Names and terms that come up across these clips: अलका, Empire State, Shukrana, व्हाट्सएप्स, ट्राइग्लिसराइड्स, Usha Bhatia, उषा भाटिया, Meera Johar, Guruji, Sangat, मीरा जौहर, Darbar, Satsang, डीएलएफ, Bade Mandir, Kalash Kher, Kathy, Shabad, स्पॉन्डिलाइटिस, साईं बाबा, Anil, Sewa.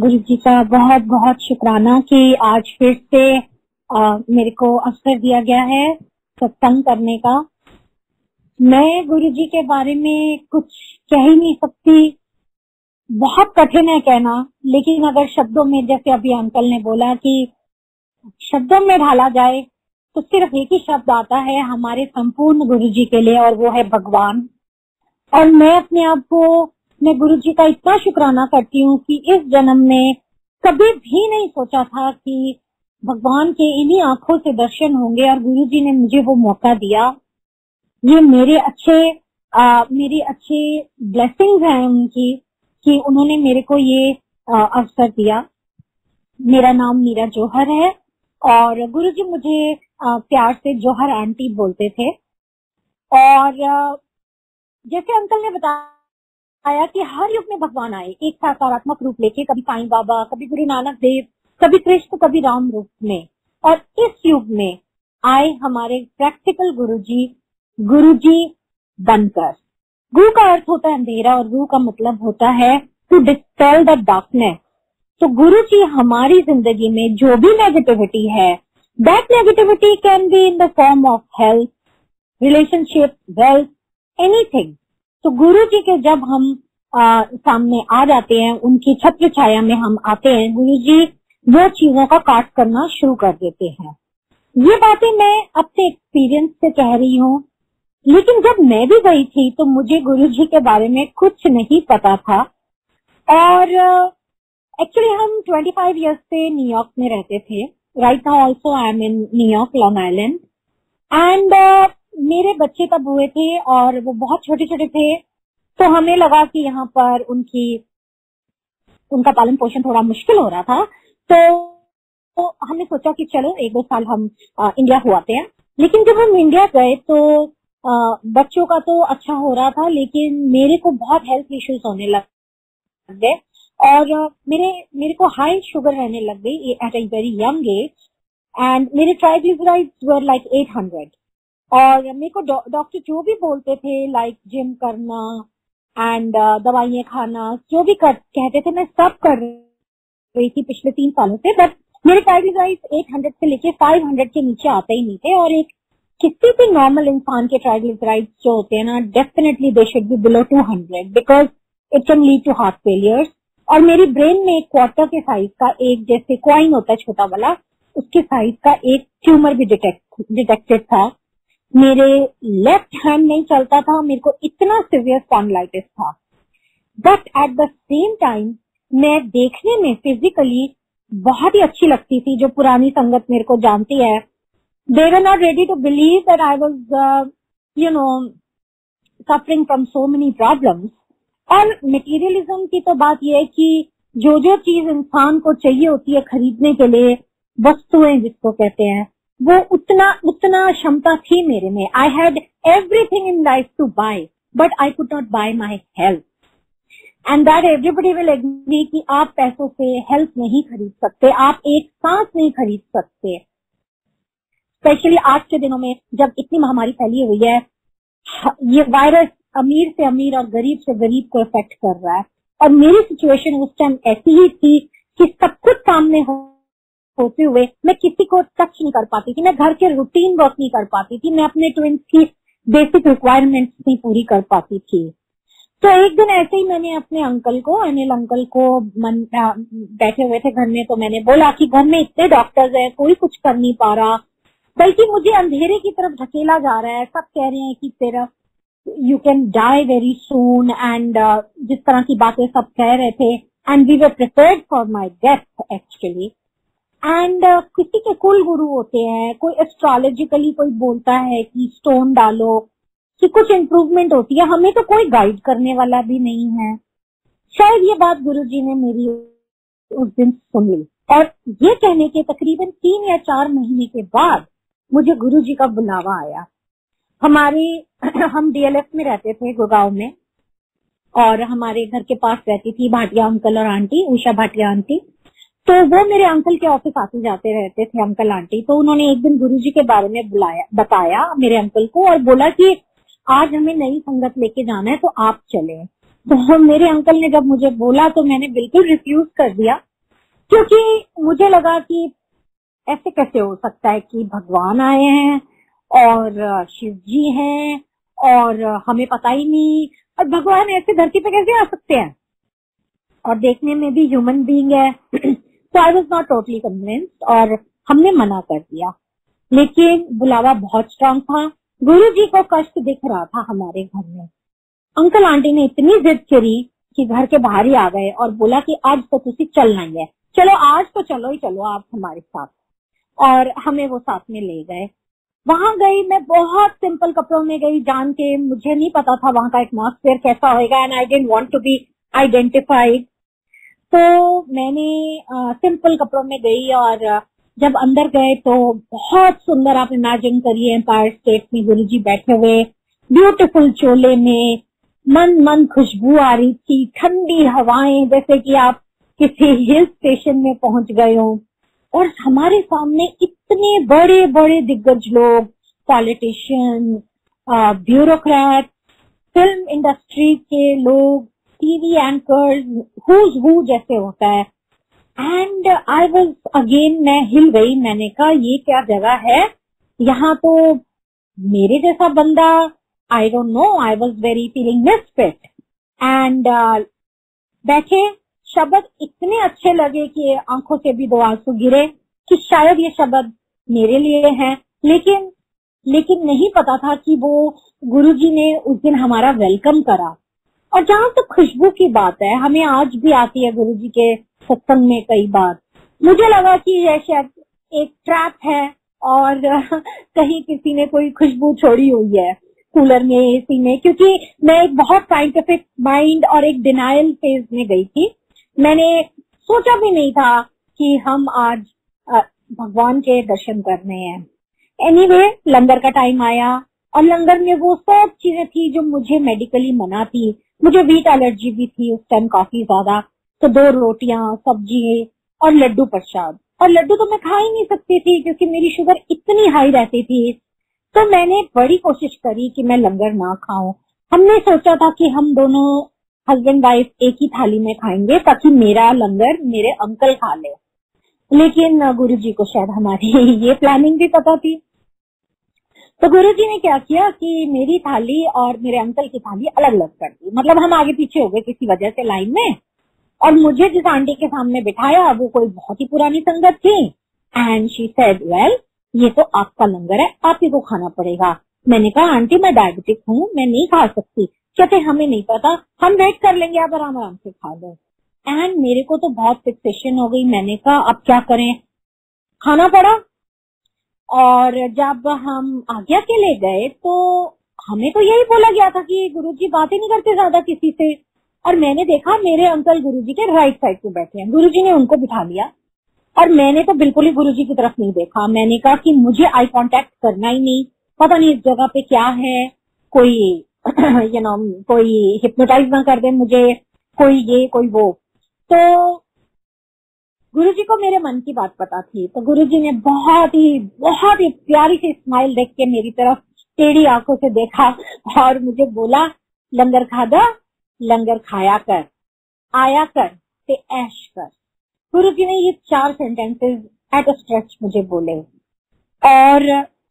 गुरुजी का बहुत बहुत शुक्राना कि आज फिर से मेरे को अवसर दिया गया है सत्संग करने का। मैं गुरुजी के बारे में कुछ कह ही नहीं सकती, बहुत कठिन है कहना, लेकिन अगर शब्दों में, जैसे अभी अंकल ने बोला कि शब्दों में ढाला जाए तो सिर्फ एक ही शब्द आता है हमारे संपूर्ण गुरुजी के लिए, और वो है भगवान। और मैं अपने आप को, मैं गुरुजी का इतना शुक्राना करती हूँ कि इस जन्म में कभी भी नहीं सोचा था कि भगवान के इन्हीं आंखों से दर्शन होंगे, और गुरुजी ने मुझे वो मौका दिया। ये मेरे अच्छे ब्लेसिंग हैं उनकी कि उन्होंने मेरे को ये अवसर दिया। मेरा नाम मीरा जौहर है और गुरुजी मुझे प्यार से जौहर आंटी बोलते थे। और जैसे अंकल ने बताया कि हर युग में भगवान आए एक सकारात्मक रूप लेके, कभी साईं बाबा, कभी गुरु नानक देव, कभी कृष्ण, कभी राम रूप में, और इस युग में आए हमारे प्रैक्टिकल गुरुजी, गुरुजी बनकर। गुरु का अर्थ होता है अंधेरा और गुरु का मतलब होता है टू डिस्पेल द डार्कनेस। तो गुरुजी हमारी जिंदगी में जो भी नेगेटिविटी है, that negativity can be in the form of health, relationship, wealth, anything. तो गुरुजी के जब हम सामने आ जाते हैं, उनकी छत्र छाया में हम आते हैं, गुरुजी वो चीजों का काट करना शुरू कर देते हैं। ये बातें मैं अपने एक्सपीरियंस से कह रही हूँ, लेकिन जब मैं भी गई थी तो मुझे गुरुजी के बारे में कुछ नहीं पता था। और एक्चुअली हम 25 इयर्स से न्यूयॉर्क में रहते थे। Right now also I am in New York, long island. And मेरे बच्चे तब हुए थे और वो बहुत छोटे छोटे थे, तो हमें लगा कि यहाँ पर उनका पालन पोषण थोड़ा मुश्किल हो रहा था। तो हमने सोचा कि चलो एक दो साल हम इंडिया हो आते हैं। लेकिन जब हम इंडिया गए तो बच्चों का तो अच्छा हो रहा था, लेकिन मेरे को बहुत हेल्थ इश्यूज होने लग गए और मेरे को हाई शुगर रहने लग गई at a very young age. And मेरे ट्राइग्लिसराइड्स वर लाइक 800, और मेरे को डॉक्टर जो भी बोलते थे, लाइक जिम करना एंड दवाइयां खाना, जो भी कहते थे मैं सब कर रही थी पिछले 3 सालों से। बट मेरे ट्राइग्लिसराइड्स 800 से लेके 500 के नीचे आते ही नहीं थे। और एक किसी भी नॉर्मल इंसान के ट्राइग्लिसराइड्स जो होते हैं ना, definitely they should be below 200 because it can lead to heart failures. और मेरी ब्रेन में 1/4 के साइज का एक, जैसे कॉइन होता है छोटा वाला, उसके साइज का एक ट्यूमर भी डिटेक्टेड था। मेरे लेफ्ट हैंड नहीं चलता था, मेरे को इतना सीवियर स्पॉन्डिलाइटिस था। But at the same time मैं देखने में फिजिकली बहुत ही अच्छी लगती थी। जो पुरानी संगत मेरे को जानती है, they were not ready to believe that I was, suffering from so many problems. और materialism की तो बात ये है कि जो चीज इंसान को चाहिए होती है खरीदने के लिए, वस्तुएं जिसको कहते हैं, वो उतना क्षमता थी मेरे में। I had everything in life to buy, but I could not buy my health. And that everybody will agree कि आप पैसों से health नहीं खरीद सकते, आप एक सांस नहीं खरीद सकते। स्पेशली आज के दिनों में जब इतनी महामारी फैली हुई है, ये वायरस अमीर से अमीर और गरीब से गरीब को इफेक्ट कर रहा है। और मेरी सिचुएशन उस टाइम ऐसी ही थी कि सब कुछ सामने होते हुए मैं किसी को टच नहीं कर पाती थी, मैं घर के रूटीन वर्क नहीं कर पाती थी, मैं अपने ट्विंस की बेसिक रिक्वायरमेंट्स नहीं पूरी कर पाती थी। तो एक दिन ऐसे ही मैंने अपने अंकल को, अनिल अंकल को, बैठे हुए थे घर में, तो मैंने बोला कि घर में इतने डॉक्टर्स है, कोई कुछ कर नहीं पा रहा, बल्कि मुझे अंधेरे की तरफ धकेला जा रहा है। सब कह रहे हैं कि तेरा you can die very soon and जिस तरह की बातें सब कह रहे थे, and we were prepared for my death actually. And किसी के कुल गुरु होते हैं, कोई एस्ट्रोलॉजिकली कोई बोलता है कि स्टोन डालो कि कुछ इम्प्रूवमेंट होती है, हमें तो कोई गाइड करने वाला भी नहीं है। शायद ये बात गुरुजी ने मेरी उस दिन सुन ली, और ये कहने के तकरीबन 3 या 4 महीने के बाद मुझे गुरुजी का बुलावा आया। हम डीएलएफ में रहते थे गुड़गांव में, और हमारे घर के पास रहती थी भाटिया अंकल और आंटी, उषा भाटिया आंटी। तो वो मेरे अंकल के ऑफिस आते जाते रहते थे, अंकल आंटी। तो उन्होंने एक दिन गुरुजी के बारे में बताया मेरे अंकल को, और बोला कि आज हमें नई संगत लेके जाना है, तो आप चले। तो मेरे अंकल ने जब मुझे बोला तो मैंने बिल्कुल रिफ्यूज कर दिया, क्योंकि मुझे लगा कि ऐसे कैसे हो सकता है कि भगवान आए हैं और शिव जी हैं और हमें पता ही नहीं, और भगवान ऐसे धरती पे कैसे आ सकते हैं, और देखने में भी ह्यूमन बीइंग है। तो I was not totally convinced और हमने मना कर दिया। लेकिन बुलावा बहुत स्ट्रांग था, गुरु जी को कष्ट दिख रहा था। हमारे घर में अंकल आंटी ने इतनी जिद करी कि घर के बाहर ही आ गए और बोला कि आज तो तुसी चलना ही है, चलो आज तो चलो ही चलो आप हमारे साथ, और हमें वो साथ में ले गए। वहां गई मैं बहुत सिंपल कपड़ों में गई, जान के मुझे नहीं पता था वहां का एटमॉस्फेयर कैसा होएगा, and I didn't want to be identified. तो मैंने सिंपल कपड़ों में गई और जब अंदर गए तो बहुत सुंदर, आप इमेजिन करिए एम्पायर स्टेट में गुरुजी बैठे हुए, ब्यूटीफुल चोले में, मन मन खुशबू आ रही थी, ठंडी हवाएं, जैसे कि आप किसी हिल स्टेशन में पहुंच गए हो। और हमारे सामने इतने बड़े बड़े दिग्गज लोग, पॉलिटिशियन, ब्यूरोक्रेट, फिल्म इंडस्ट्री के लोग, टीवी एंकर्स, हुज हू जैसे होता है। एंड आई वाज अगेन, मैं हिल गई, मैंने कहा ये क्या जगह है, यहाँ तो मेरे जैसा बंदा, I don't know, I was very feeling misfit. And बैठे, शब्द इतने अच्छे लगे कि आंखों से भी दो आंसू गिरे कि शायद ये शब्द मेरे लिए हैं, लेकिन नहीं पता था कि वो गुरुजी ने उस दिन हमारा वेलकम करा। और जहाँ तक तो खुशबू की बात है, हमें आज भी आती है गुरुजी के सत्संग में कई बार, मुझे लगा कि यह शायद एक ट्रैप है और कहीं किसी ने कोई खुशबू छोड़ी हुई है कूलर में, एसी में, क्योंकि मैं एक बहुत साइंटिफिक माइंड और एक डिनायल फेज में गई थी। मैंने सोचा भी नहीं था कि हम आज भगवान के दर्शन करने हैं। एनीवे, लंगर का टाइम आया और लंगर में वो सब चीजें थी जो मुझे मेडिकली मना थी। मुझे व्हीट एलर्जी भी थी उस टाइम काफी ज्यादा, तो 2 रोटियां, सब्जी और लड्डू प्रसाद, और लड्डू तो मैं खा ही नहीं सकती थी क्योंकि मेरी शुगर इतनी हाई रहती थी। तो मैंने बड़ी कोशिश करी कि मैं लंगर ना खाऊं। हमने सोचा था कि हम दोनों हस्बैंड वाइफ एक ही थाली में खाएंगे ताकि मेरा लंगर मेरे अंकल खा ले, लेकिन गुरुजी को शायद हमारी ये प्लानिंग भी पता थी। तो गुरुजी ने क्या किया कि मेरी थाली और मेरे अंकल की थाली अलग अलग कर दी, मतलब हम आगे पीछे हो गए किसी वजह से लाइन में। और मुझे जिस आंटी के सामने बिठाया वो कोई बहुत ही पुरानी संगत थी, एंड शी सेड, वेल ये तो आपका लंगर है, आप ही को खाना पड़ेगा। मैंने कहा आंटी मैं डायबिटिक हूँ, मैं नहीं खा सकती। कहते हमें नहीं पता, हम वेट कर लेंगे, आप आराम से खा लो। एंड मेरे को तो बहुत फिक्सेशन हो गई, मैंने कहा अब क्या करें, खाना पड़ा। और जब हम आज्ञा के लिए गए तो हमें तो यही बोला गया था कि गुरुजी बातें नहीं करते ज्यादा किसी से, और मैंने देखा मेरे अंकल गुरुजी के राइट साइड पे बैठे हैं। गुरुजी ने उनको बिठा लिया और मैंने तो बिल्कुल ही गुरुजी की तरफ नहीं देखा। मैंने कहा कि मुझे आई कॉन्टेक्ट करना ही नहीं, पता नहीं इस जगह पे क्या है, कोई कोई हिप्नोटाइज ना कर दे मुझे, कोई ये कोई वो। तो गुरुजी को मेरे मन की बात पता थी, तो गुरुजी ने बहुत ही प्यारी सी स्माइल देख के मेरी तरफ टेढ़ी आंखों से देखा और मुझे बोला, लंगर खादा, लंगर खाया कर, आया कर ते ऐश कर। गुरुजी ने ये 4 सेंटेंसेस एट अ स्ट्रेच मुझे बोले। और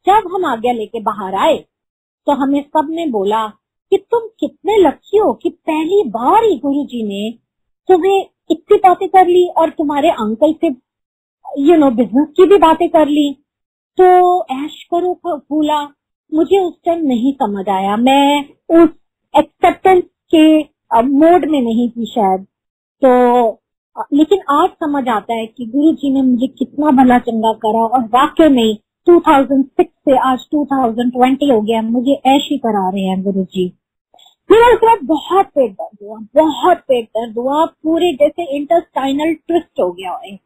जब हम आज्ञा लेके बाहर आए तो हमें सब ने बोला कि तुम कितने लकी हो कि पहली बार ही गुरुजी ने तुम्हें इतनी बातें कर ली और तुम्हारे अंकल से बिजनेस की भी बातें कर ली। तो ऐश करो बोला, मुझे उस टाइम नहीं समझ आया, मैं उस एक्सेप्टेंस के मोड में नहीं थी शायद। तो लेकिन आज समझ आता है कि गुरुजी ने मुझे कितना भला चंगा करा, और वाकई में 2006 से आज 2020 हो गया, मुझे ऐश ही करा रहे हैं गुरुजी। फिर उसके बाद बहुत पेट दर्द हुआ, पूरे जैसे इंटरस्टाइनल ट्विस्ट हो गया है,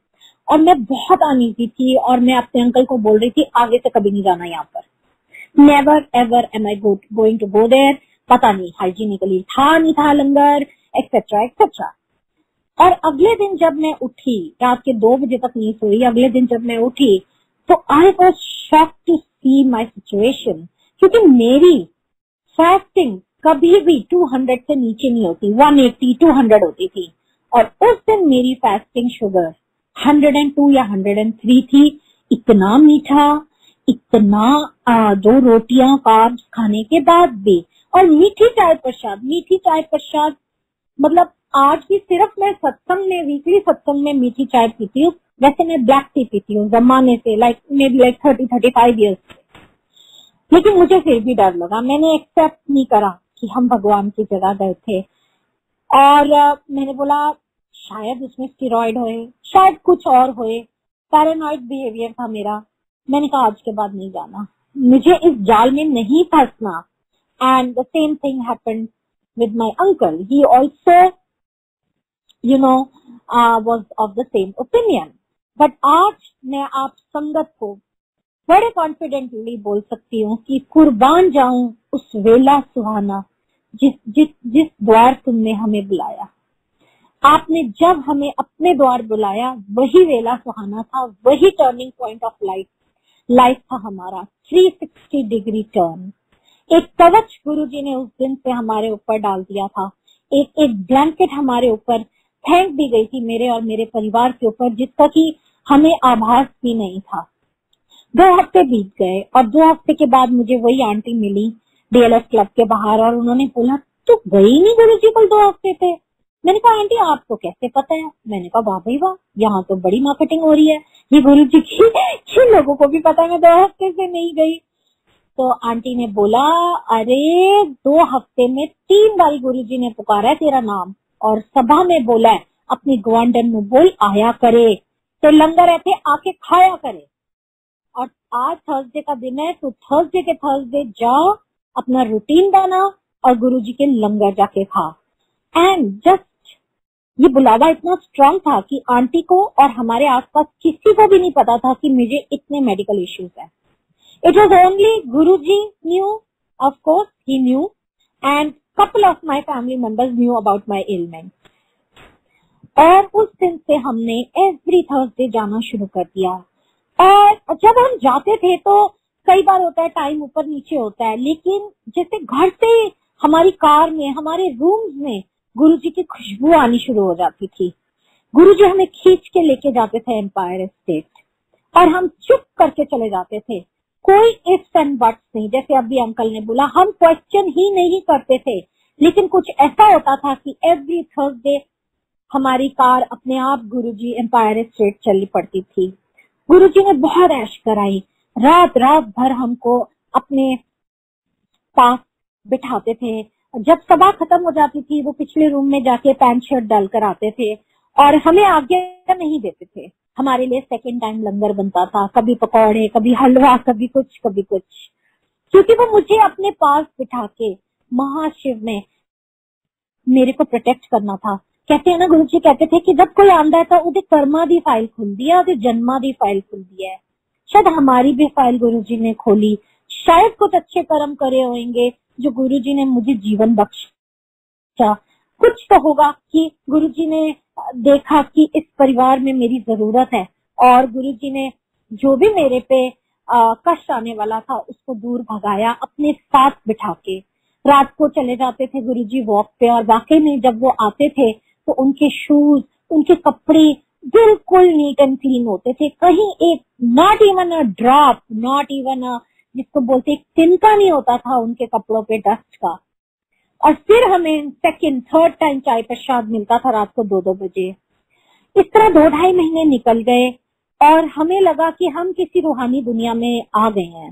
और मैं बहुत अनईजी थी और मैं अपने अंकल को बोल रही थी आगे से कभी नहीं जाना यहाँ पर, never ever am I going to go there. पता नहीं हाइजीनिकली था नहीं था लंगर, एक्सेट्रा एक्सेट्रा। और अगले दिन जब मैं उठी, रात के 2 बजे तक नहीं सोई, अगले दिन जब मैं उठी तो I was shock to see my situation, क्योंकि मेरी फास्टिंग कभी भी 200 से नीचे नहीं होती, 180 200 होती थी। और उस दिन मेरी फास्टिंग शुगर 102 या 103 थी। इतना मीठा, इतना दो रोटियां कार्ब्स खाने के बाद भी, और मीठी चाय प्रसाद, मीठी चाय प्रसाद मतलब आज भी सिर्फ मैं सत्संग में, वीकली सत्संग में मीठी चाय पीती हूँ। वैसे मैं ब्लैक टी पीती हूँ जमाने से, like may be like 30-35 years. लेकिन मुझे फिर भी डर लगा, मैंने एक्सेप्ट नहीं करा कि हम भगवान की जगह गए थे। और मैंने बोला शायद उसमें स्टेरॉइड होए, शायद कुछ और होए, पैरानॉइड बिहेवियर था मेरा। मैंने कहा आज के बाद नहीं जाना, मुझे इस जाल में नहीं फंसना। And the same thing happened with my uncle, he also you know was of the same opinion. But आज मैं आप संगत को बड़े कॉन्फिडेंटली बोल सकती हूँ कि कुर्बान जाऊं उस वेला सुहाना जिस द्वार तुमने हमें बुलाया। आपने जब हमें अपने द्वार बुलाया वही वेला सुहाना था, वही टर्निंग पॉइंट ऑफ लाइफ था हमारा, 360 डिग्री टर्न। एक कवच गुरुजी ने उस दिन से हमारे ऊपर डाल दिया था, एक ब्लैंकेट हमारे ऊपर फेंक दी गई थी मेरे और मेरे परिवार के ऊपर, जिसका कि हमें आभास भी नहीं था। 2 हफ्ते बीत गए और 2 हफ्ते के बाद मुझे वही आंटी मिली डीएलएफ क्लब के बाहर, और उन्होंने बोला तू गई नहीं गुरुजी को 2 हफ्ते थे। मैंने कहा आंटी आपको कैसे पता है? मैंने कहा वाह भाई वाह, यहाँ तो बड़ी मार्केटिंग हो रही है, ये गुरुजी की लोगों को भी पता है मैं 2 हफ्ते से नहीं गई। तो आंटी ने बोला अरे 2 हफ्ते में 3 बार गुरुजी ने पुकारा है तेरा नाम, और सभा में बोला है अपने गुआंडन में बोल आया करे, तो लंगर रहते आके खाया करे। और आज थर्सडे का दिन है तो थर्सडे के थर्सडे जाओ, अपना रूटीन बना और गुरुजी के लंगर जाके खा। एंड जस्ट ये बुलावा इतना स्ट्रांग था कि आंटी को और हमारे आसपास किसी को भी नहीं पता था कि मुझे इतने मेडिकल इश्यूज हैं। It was only Guruji knew, of course he knew, and couple of my family members knew about my ailment. और उस दिन से हमने एवरी थर्सडे जाना शुरू कर दिया। और जब हम जाते थे तो कई बार होता है टाइम ऊपर नीचे होता है, लेकिन जैसे घर से हमारी कार में, हमारे रूम्स में गुरुजी की खुशबू आनी शुरू हो जाती थी। गुरुजी हमें खींच के लेके जाते थे एम्पायर स्टेट, और हम चुप करके चले जाते थे, कोई इफ्स एंड बट्स नहीं। जैसे अभी अंकल ने बोला हम क्वेश्चन ही नहीं करते थे, लेकिन कुछ ऐसा होता था कि एवरी थर्सडे हमारी कार अपने आप गुरुजी एम्पायर स्टेट चली पड़ती थी। गुरुजी ने बहुत ऐश कराई, रात भर हमको अपने पास बिठाते थे। जब सभा खत्म हो जाती थी वो पिछले रूम में जाके पैंट शर्ट डाल कर आते थे और हमें आगे नहीं देते थे। हमारे लिए सेकंड टाइम लंगर बनता था, कभी पकौड़े, कभी हलवा, कभी कुछ, क्योंकि वो मुझे अपने पास बिठा के महाशिव में मेरे को प्रोटेक्ट करना था। कहते हैं ना गुरुजी कहते थे कि जब कोई आंदा है तो उधर कर्मा दी फाइल खुल दिया, उधर जन्मा दी फाइल खुल दिया है। शायद हमारी भी फाइल गुरुजी ने खोली, शायद कुछ अच्छे कर्म करे होंगे जो गुरुजी ने मुझे जीवन बख्शा। कुछ तो होगा कि गुरुजी ने देखा कि इस परिवार में मेरी जरूरत है, और गुरुजी ने जो भी मेरे पे कष्ट आने वाला था उसको दूर भगाया अपने साथ बिठा के। रात को चले जाते थे गुरुजी वॉक पे, और वाकई में जब वो आते थे तो उनके शूज, उनके कपड़े बिल्कुल नीट एंड क्लीन होते थे, कहीं एक not even a drop, not even a जिसको बोलते एक तिनका नहीं होता था उनके कपड़ों पे डस्ट का। और फिर हमें सेकंड थर्ड टाइम चाय प्रसाद मिलता था रात को 2-2 बजे। इस तरह 2-2.5 महीने निकल गए और हमें लगा कि हम किसी रूहानी दुनिया में आ गए हैं।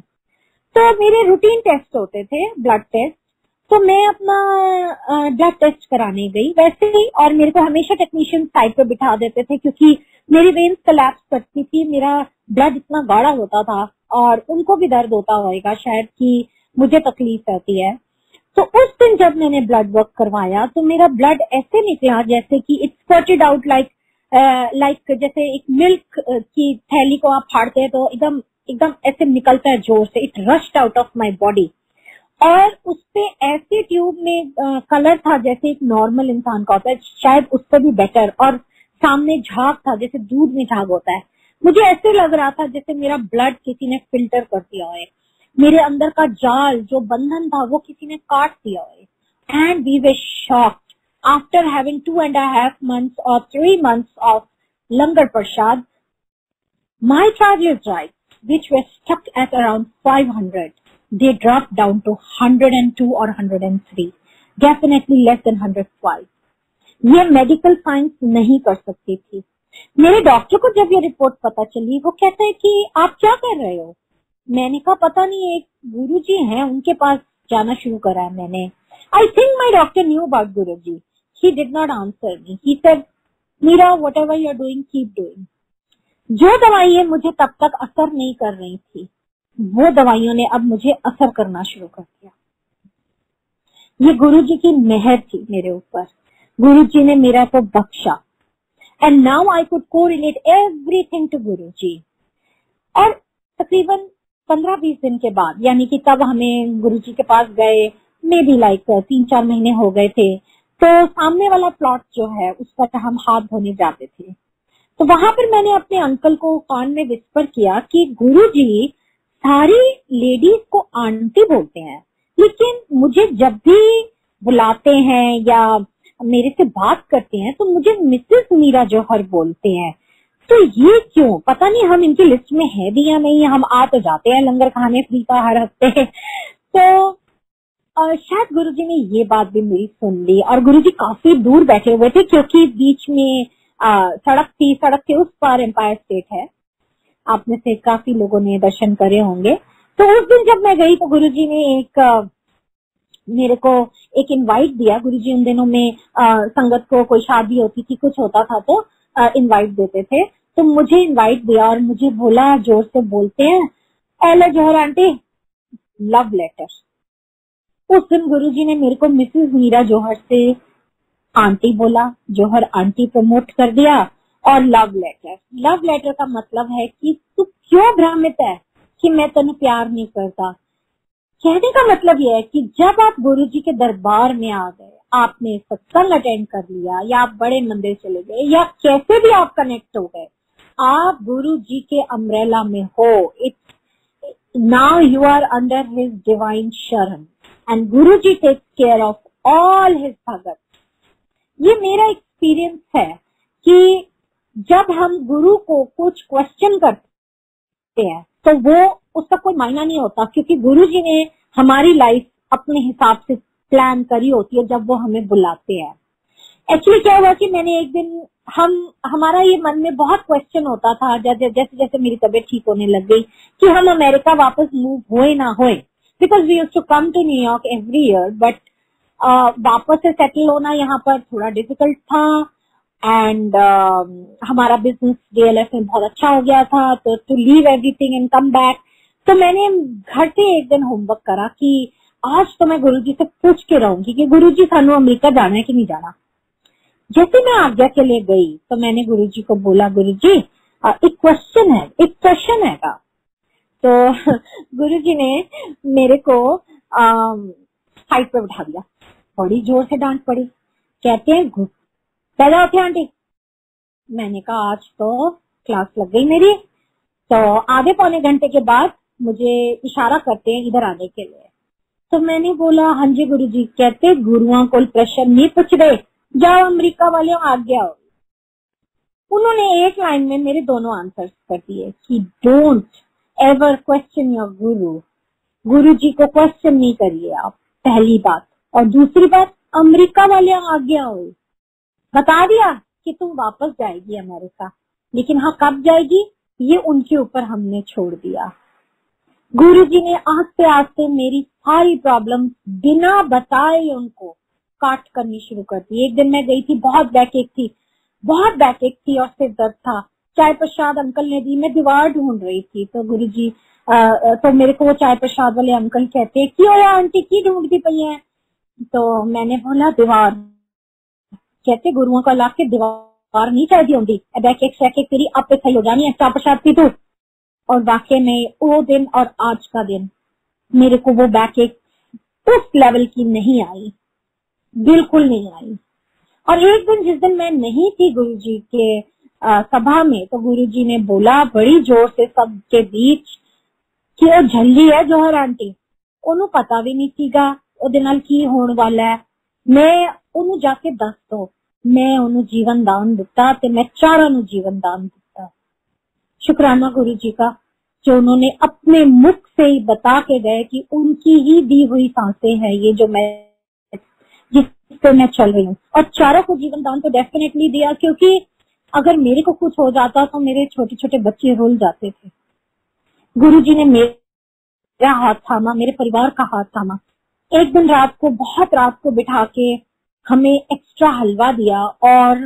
तो मेरे रूटीन टेस्ट होते थे, ब्लड टेस्ट, तो मैं अपना ब्लड टेस्ट कराने गई वैसे ही, और मेरे को हमेशा टेक्नीशियन साइड पे बिठा देते थे क्योंकि मेरी वेन्स कोलैप्स करती थी, मेरा ब्लड इतना गाढ़ा होता था और उनको भी दर्द होता होगा शायद कि मुझे तकलीफ रहती है। तो उस दिन जब मैंने ब्लड वर्क करवाया तो मेरा ब्लड ऐसे निकला जैसे कि इट स्पर्टेड आउट लाइक जैसे एक मिल्क की थैली को आप फाड़ते हैं तो एकदम एकदम ऐसे निकलता है जोर से। It rushed out of my body, और उसपे ऐसे ट्यूब में कलर था जैसे एक नॉर्मल इंसान का होता है, शायद उससे भी बेटर, और सामने झाग था जैसे दूध में झाग होता है। मुझे ऐसे लग रहा था जैसे मेरा ब्लड किसी ने फिल्टर कर दिया है, मेरे अंदर का जाल जो बंधन था वो किसी ने काट दिया है, and we were shocked after having 2.5 months or 3 months of langar prasad. My travelers' rights, which were stuck at around 500, they dropped down to 102 or 103, definitely less than 105. ये मेडिकल साइंस नहीं कर सकती थी. मेरे डॉक्टर को जब ये report पता चली, वो कहता है कि आप क्या कर रहे हो. मैंने कहा पता नहीं, एक गुरुजी हैं, उनके पास जाना शुरू करा है मैंने. I think my doctor knew about Guruji. He did not answer me. He said, Meera, whatever you are doing, keep doing. जो दवाइयां मुझे तब तक असर नहीं कर रही थी, वो दवाइयों ने अब मुझे असर करना शुरू कर दिया. ये गुरुजी की मेहर थी मेरे ऊपर. गुरुजी ने मेरा को बख्शा. And now I could correlate everything to Guruji. और तकरीबन 15-20 दिन के बाद, यानी कि तब हमें गुरुजी के पास गए, maybe like 3-4 महीने हो गए थे, तो सामने वाला प्लॉट जो है उस पर हम हाथ धोने जाते थे. तो वहां पर मैंने अपने अंकल को कान में विस्पर किया कि गुरुजी सारी लेडीज को आंटी बोलते हैं, लेकिन मुझे जब भी बुलाते हैं या मेरे से बात करते हैं तो मुझे मिसेस मीरा जौहर बोलते हैं. तो ये क्यों? पता नहीं हम इनकी लिस्ट में है भी या नहीं. हम आ तो जाते हैं लंगर खाने फ्री का हर हफ्ते. तो शायद गुरुजी ने ये बात भी मेरी सुन ली. और गुरुजी काफी दूर बैठे हुए थे क्योंकि बीच में सड़क थी. सड़क के उस पार एम्पायर स्टेट है. आप में से काफी लोगों ने दर्शन करे होंगे. तो उस दिन जब मैं गई तो गुरुजी ने मेरे को एक इनवाइट दिया. गुरुजी उन दिनों में संगत को कोई शादी होती थी, कुछ होता था तो इनवाइट देते थे. तो मुझे इनवाइट दिया और मुझे बोला, जोर से बोलते हैं, hello Johar aunty, love letter. उस दिन गुरुजी ने मेरे को मिसेस मीरा जौहर से आंटी बोला, जौहर आंटी प्रमोट कर दिया, और लव लेटर. लव लेटर का मतलब है कि तू क्यों भ्रमित है कि मैं तेन प्यार नहीं करता. कहने का मतलब यह है कि जब आप गुरुजी के दरबार में आ गए, आपने सत्संग अटेंड कर लिया या आप बड़े मंदिर चले गए या कैसे भी आप कनेक्ट हो गए, आप गुरुजी के अम्ब्रेला में हो. It's now you are under his divine शरण and Guruji takes care of all his भगत. ये मेरा एक्सपीरियंस है कि जब हम गुरु को कुछ क्वेश्चन करते हैं तो वो उसका कोई मायना नहीं होता, क्योंकि गुरुजी ने हमारी लाइफ अपने हिसाब से प्लान करी होती है जब वो हमें बुलाते हैं. एक्चुअली क्या हुआ कि मैंने एक दिन हमारा ये मन में बहुत क्वेश्चन होता था, जैसे जैसे मेरी तबीयत ठीक होने लग गई, कि हम अमेरिका वापस मूव होए ना होए. Because we used to come to New York every year, but वापस से सेटल होना यहाँ पर थोड़ा डिफिकल्ट था. एंड हमारा बिजनेस डीएलएफ में बहुत अच्छा हो गया था, तो to leave everything and come back. तो मैंने घर से एक दिन होमवर्क करा कि आज तो मैं गुरुजी से पूछ के रहूंगी कि गुरुजी सानू अमेरिका जाना है कि नहीं जाना. जैसे मैं आज्ञा के लिए गई तो मैंने गुरुजी को बोला, गुरुजी एक क्वेश्चन है, एक प्रश्न है का. तो गुरुजी ने मेरे को हाइट पे बिठा दिया. बड़ी जोर से डांट पड़ी. कहते हैं, पैदा उठे आंटी. मैंने कहा आज तो क्लास लग गई मेरी. तो आधे पौने घंटे के बाद मुझे इशारा करते हैं इधर आने के लिए. तो मैंने बोला हाँ जी गुरुजी. कहते गुरुओं को प्रश्न नहीं पूछ रहे, जाओ अमेरिका वाले आज्ञा हो. उन्होंने एक लाइन में मेरे दोनों आंसर्स कर दिए कि डोंट एवर क्वेश्चन योर गुरु. गुरुजी को क्वेश्चन नहीं करिए आप, पहली बात. और दूसरी बात, अमेरिका वाले आज्ञा हो. बता दिया कि तुम वापस जाएगी अमेरिका, लेकिन हाँ कब जाएगी ये उनके ऊपर हमने छोड़ दिया. गुरुजी ने आस्ते आस्ते मेरी सारी प्रॉब्लम बिना बताए उनको काट करनी शुरू कर दी. एक दिन मैं गई थी, बहुत बैक एक थी और सिर दर्द था. चाय प्रसाद अंकल ने दी. मैं दीवार ढूंढ रही थी. तो गुरुजी तो मेरे को वो चाय प्रसाद वाले अंकल कहते हैं, क्यों यार आंटी की ढूंढती पई है. तो मैंने बोला दीवार. कहते गुरुओं का लाग के दीवार नहीं चाहिए होंगी, बैक एक शैक तेरी अब पे सही हो जानी है, चाय प्रसाद पी तू. और वाकई में वो दिन और आज का दिन मेरे को वो बैक एक उस लेवल की नहीं आई, बिल्कुल नहीं आई. और एक दिन जिस दिन मैं नहीं थी गुरुजी के सभा में, तो गुरुजी ने बोला बड़ी जोर से सबके बीच कि वो झल्ली है जौहर आंटी, ओनू पता भी नहीं सीगा ओदे नाल की होने वाला है, मैं ओनू जाके दस दो, मैं ओनू जीवन दान दिता ते मैं चारा नू जीवन दान दिता। शुक्राना गुरु जी का जो उन्होंने अपने मुख से ही बता के गए कि उनकी ही दी हुई सांसें हैं ये जो मैं जिस पे मैं चल रही हूँ। और चारों को जीवन दान तो डेफिनेटली दिया, क्योंकि अगर मेरे को कुछ हो जाता तो मेरे छोटे छोटे बच्चे रोल जाते थे। गुरुजी ने मेरा हाथ थामा, मेरे परिवार का हाथ थामा। एक दिन रात को, बहुत रात को बिठा के हमें एक्स्ट्रा हलवा दिया और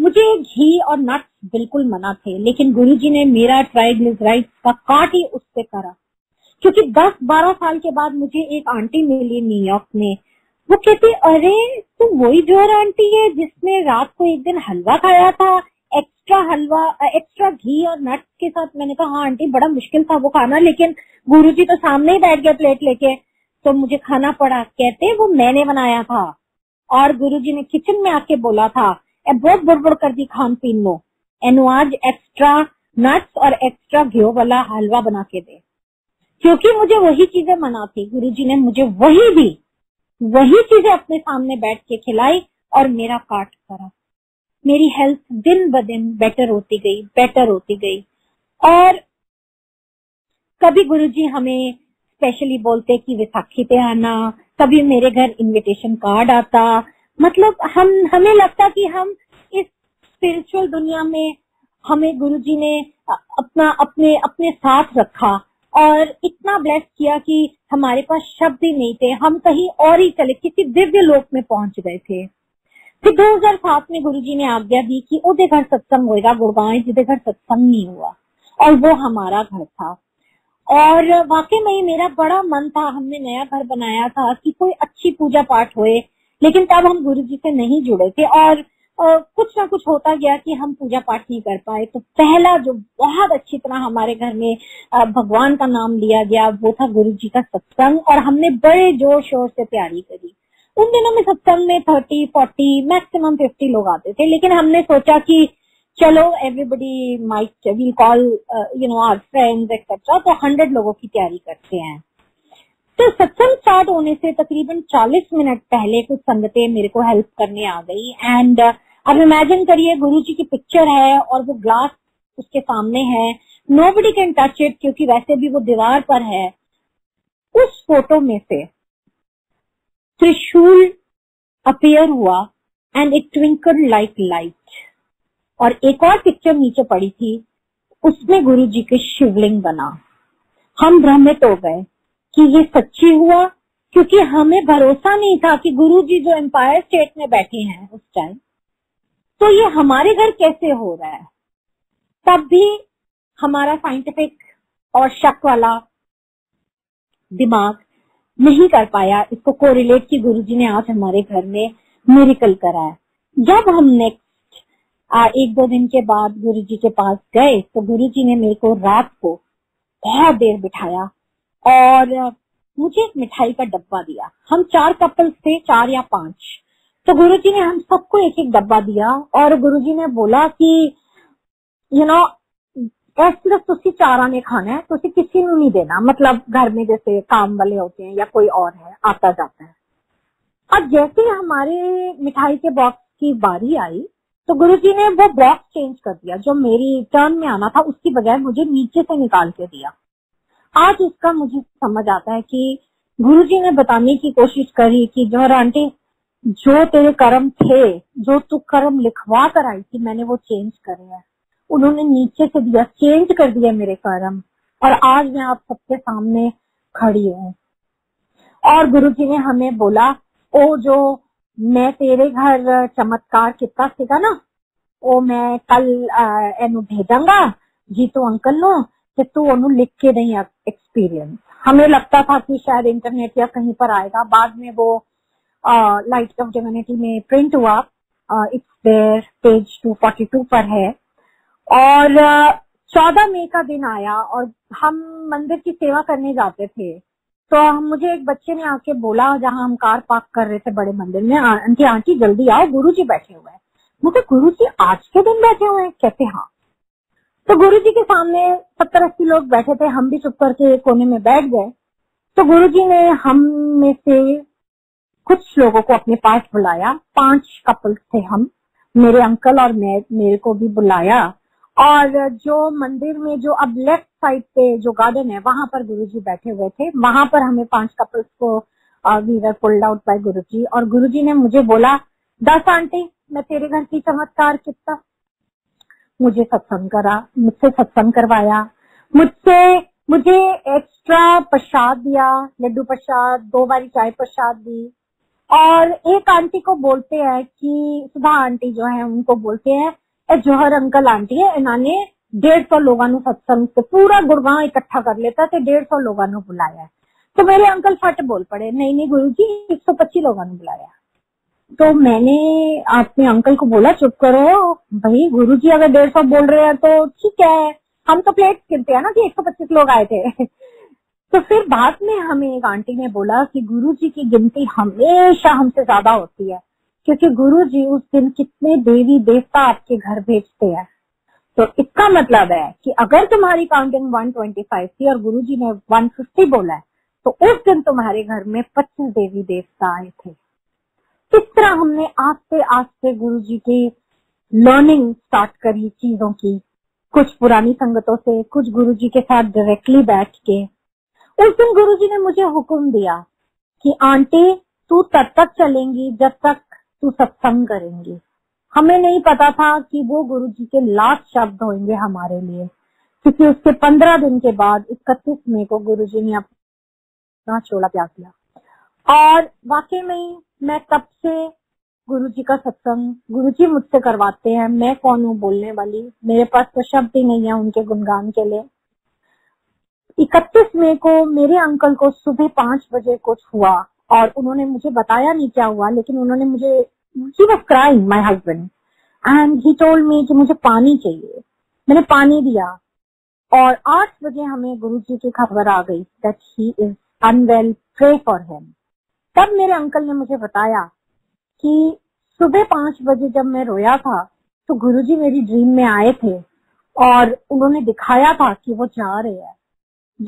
मुझे घी और नट्स बिल्कुल मना थे, लेकिन गुरुजी ने मेरा ट्राइग्लिसराइड्स का काट ही उससे करा। क्योंकि 10-12 साल के बाद मुझे एक आंटी मिली न्यूयॉर्क में, वो कहती अरे तुम वही जोर आंटी है जिसने रात को एक दिन हलवा खाया था एक्स्ट्रा हलवा, एक्स्ट्रा घी और नट्स के साथ। मैंने कहा हाँ आंटी, बड़ा मुश्किल था वो खाना, लेकिन गुरुजी तो सामने ही बैठ गए प्लेट लेके, तो मुझे खाना पड़ा। कहते वो मैंने बनाया था और गुरुजी ने किचन में आके बोला था ए बहुत बुड़बुड़ कर दी खान पीन नो, एनु आज एक्स्ट्रा नट्स और एक्स्ट्रा घी वाला हलवा बना के दे। क्योंकि मुझे वही चीजें मना थी, गुरुजी ने मुझे वही दी, वही चीजें अपने सामने बैठ के खिलाई और मेरा काट करा। मेरी हेल्थ दिन ब दिन बेटर होती गई, बेटर होती गई। और कभी गुरुजी हमें स्पेशली बोलते कि विसाखी पे आना, कभी मेरे घर इनविटेशन कार्ड आता। मतलब हमें लगता कि हम इस स्पिरिचुअल दुनिया में, हमें गुरुजी ने अपना अपने साथ रखा और इतना ब्लेस किया कि हमारे पास शब्द ही नहीं थे, हम कहीं और ही चले, किसी दिव्य लोक में पहुंच गए थे। फिर 2007 में गुरुजी ने आज्ञा दी कि उदे घर सत्संग होगा गुड़गांव, जिदे घर सत्संग नहीं हुआ, और वो हमारा घर था। और वाकई में मेरा बड़ा मन था, हमने नया घर बनाया था कि कोई अच्छी पूजा पाठ होए, लेकिन तब हम गुरुजी से नहीं जुड़े थे और कुछ ना कुछ होता गया कि हम पूजा पाठ नहीं कर पाए। तो पहला जो बहुत अच्छी तरह हमारे घर में भगवान का नाम लिया गया वो था गुरुजी का सत्संग, और हमने बड़े जोर शोर से तैयारी करी। उन दिनों में सत्संग में 30-40 मैक्सिमम 50 लोग आते थे, लेकिन हमने सोचा कि चलो everybody might we call you know our friends etcetera, तो 100 लोगों की तैयारी करते हैं। तो सत्संग स्टार्ट होने से तकरीबन 40 मिनट पहले कुछ संगतें मेरे को हेल्प करने आ गई। एंड अब इमेजिन करिए गुरुजी की पिक्चर है और वो ग्लास उसके सामने है, नोबडी कैन टच इट क्योंकि वैसे भी वो दीवार पर है। उस फोटो में से त्रिशूल अपीयर हुआ and it twinkle like light. और एक और पिक्चर नीचे पड़ी थी, उसमें गुरुजी के शिवलिंग बना। हम भ्रमित हो गए कि ये सच्ची हुआ, क्योंकि हमें भरोसा नहीं था कि गुरुजी जो एम्पायर स्टेट में बैठे हैं उस टाइम, तो ये हमारे घर कैसे हो रहा है। तब भी हमारा साइंटिफिक और शक वाला दिमाग नहीं कर पाया इसको कोरिलेट कि गुरुजी ने आज हमारे घर में मिरेकल करा है। जब हम नेक्स्ट 1-2 दिन के बाद गुरुजी के पास गए तो गुरुजी ने मेरे को रात को बहुत देर बिठाया और मुझे एक मिठाई का डब्बा दिया। हम 4 कपल्स थे, 4 या 5, तो गुरुजी ने हम सबको एक एक डब्बा दिया और गुरुजी ने बोला कि यू नो सिर्फ तुसी 4 ने खाना है, तुसी किसी ने नहीं देना। मतलब घर में जैसे काम वाले होते हैं या कोई और है आता जाता है। और जैसे हमारे मिठाई के बॉक्स की बारी आई तो गुरुजी ने वो बॉक्स चेंज कर दिया, जो मेरी टर्न में आना था उसकी बजाय मुझे नीचे से निकाल के दिया। आज इसका मुझे समझ आता है कि गुरुजी ने बताने की कोशिश करी कि जोहर आंटी, जो तेरे कर्म थे, जो तू कर्म लिखवा कर आई थी, मैंने वो चेंज करे है। उन्होंने नीचे से दिया, चेंज कर दिया मेरे कर्म, और आज मैं आप सबके सामने खड़ी हूँ। और गुरुजी ने हमें बोला, ओ जो मैं तेरे घर चमत्कार कितना सीखा ना, ओ मैं कल एनु भेजूंगा जीतू अंकल नो, कि तू ओनू लिख के नहीं एक्सपीरियंस। हमें लगता था कि शायद इंटरनेट या कहीं पर आएगा, बाद में वो लाइट ऑफ डिविनिटी में प्रिंट हुआ, इट्स देयर पेज 242 पर है। और 14 मई का दिन आया और हम मंदिर की सेवा करने जाते थे, तो मुझे एक बच्चे ने आके बोला, जहाँ हम कार पार्क कर रहे थे बड़े मंदिर में, आंटी आंटी जल्दी आओ, गुरुजी बैठे हुए हैं। मुझे गुरुजी आज के दिन बैठे हुए हैं? कहते हाँ। तो गुरुजी के सामने 70-80 लोग बैठे थे, हम भी चुप करके कोने में बैठ गए। तो गुरुजी ने हम में से कुछ लोगों को अपने पास बुलाया, 5 कपल थे हम, मेरे अंकल और मैं, मेरे को भी बुलाया। और जो मंदिर में जो अब लेफ्ट साइड पे जो गार्डन है वहां पर गुरुजी बैठे हुए थे, वहां पर हमें 5 कपल्स को we were pulled out by Guruji. और गुरुजी ने मुझे बोला, 10 आंटी मैं तेरे घर की चमत्कार कितना, मुझे सत्संग करा, मुझसे सत्संग करवाया, मुझे एक्स्ट्रा प्रसाद दिया, लड्डू प्रसाद, 2 बारी चाय प्रसाद दी। और एक आंटी को बोलते हैं कि सुधा आंटी जो है उनको बोलते हैं जौहर अंकल आंटी है, इन्होंने 150 लोगों ने सत्संग को पूरा गुड़गांव इकट्ठा कर लेता तो 150 लोगों ने बुलाया। तो मेरे अंकल फट बोल पड़े, नहीं नहीं गुरुजी 125 लोगों ने बुलाया। तो मैंने अपने अंकल को बोला, चुप करो भाई, गुरुजी अगर 150 बोल रहे हैं तो ठीक है, हम तो प्लेट गिनते हैं ना कि 125 लोग आए थे। तो फिर बाद में हमें एक आंटी ने बोला कि गुरुजी की गिनती हमेशा हमसे ज्यादा होती है, क्योंकि गुरुजी उस दिन कितने देवी देवता आपके घर भेजते हैं। तो इसका मतलब है कि अगर तुम्हारी काउंटिंग 125 थी और गुरुजी ने 150 बोला है, तो उस दिन तुम्हारे घर में 25 देवी देवता आए थे। इस तरह हमने आस्ते आस्ते गुरुजी की लर्निंग स्टार्ट करी चीजों की, कुछ पुरानी संगतों से, कुछ गुरुजी के साथ डायरेक्टली बैठ के। उस दिन गुरुजी ने मुझे हुक्म दिया कि आंटी तू तब तक चलेंगी जब तक तू सत्संग करेंगी। हमें नहीं पता था कि वो गुरुजी के लास्ट शब्द होंगे हमारे लिए, क्योंकि उसके 15 दिन के बाद 31 मई को गुरुजी ने अपना चोला त्याग दिया। और वाकई में मैं तब से गुरुजी का सत्संग गुरुजी मुझसे करवाते हैं। मैं कौन हूँ बोलने वाली, मेरे पास तो शब्द ही नहीं है उनके गुणगान के लिए। 31 मई को मेरे अंकल को सुबह 5 बजे कुछ हुआ और उन्होंने मुझे बताया नहीं क्या हुआ, लेकिन उन्होंने मुझे, he was crying, my husband, and he told me कि मुझे पानी चाहिए। मैंने पानी दिया और 8 बजे हमें गुरुजी की खबर आ गई that he is unwell, pray for him। तब मेरे अंकल ने मुझे बताया कि सुबह 5 बजे जब मैं रोया था तो गुरुजी मेरी ड्रीम में आए थे और उन्होंने दिखाया था कि वो जा रहे हैं।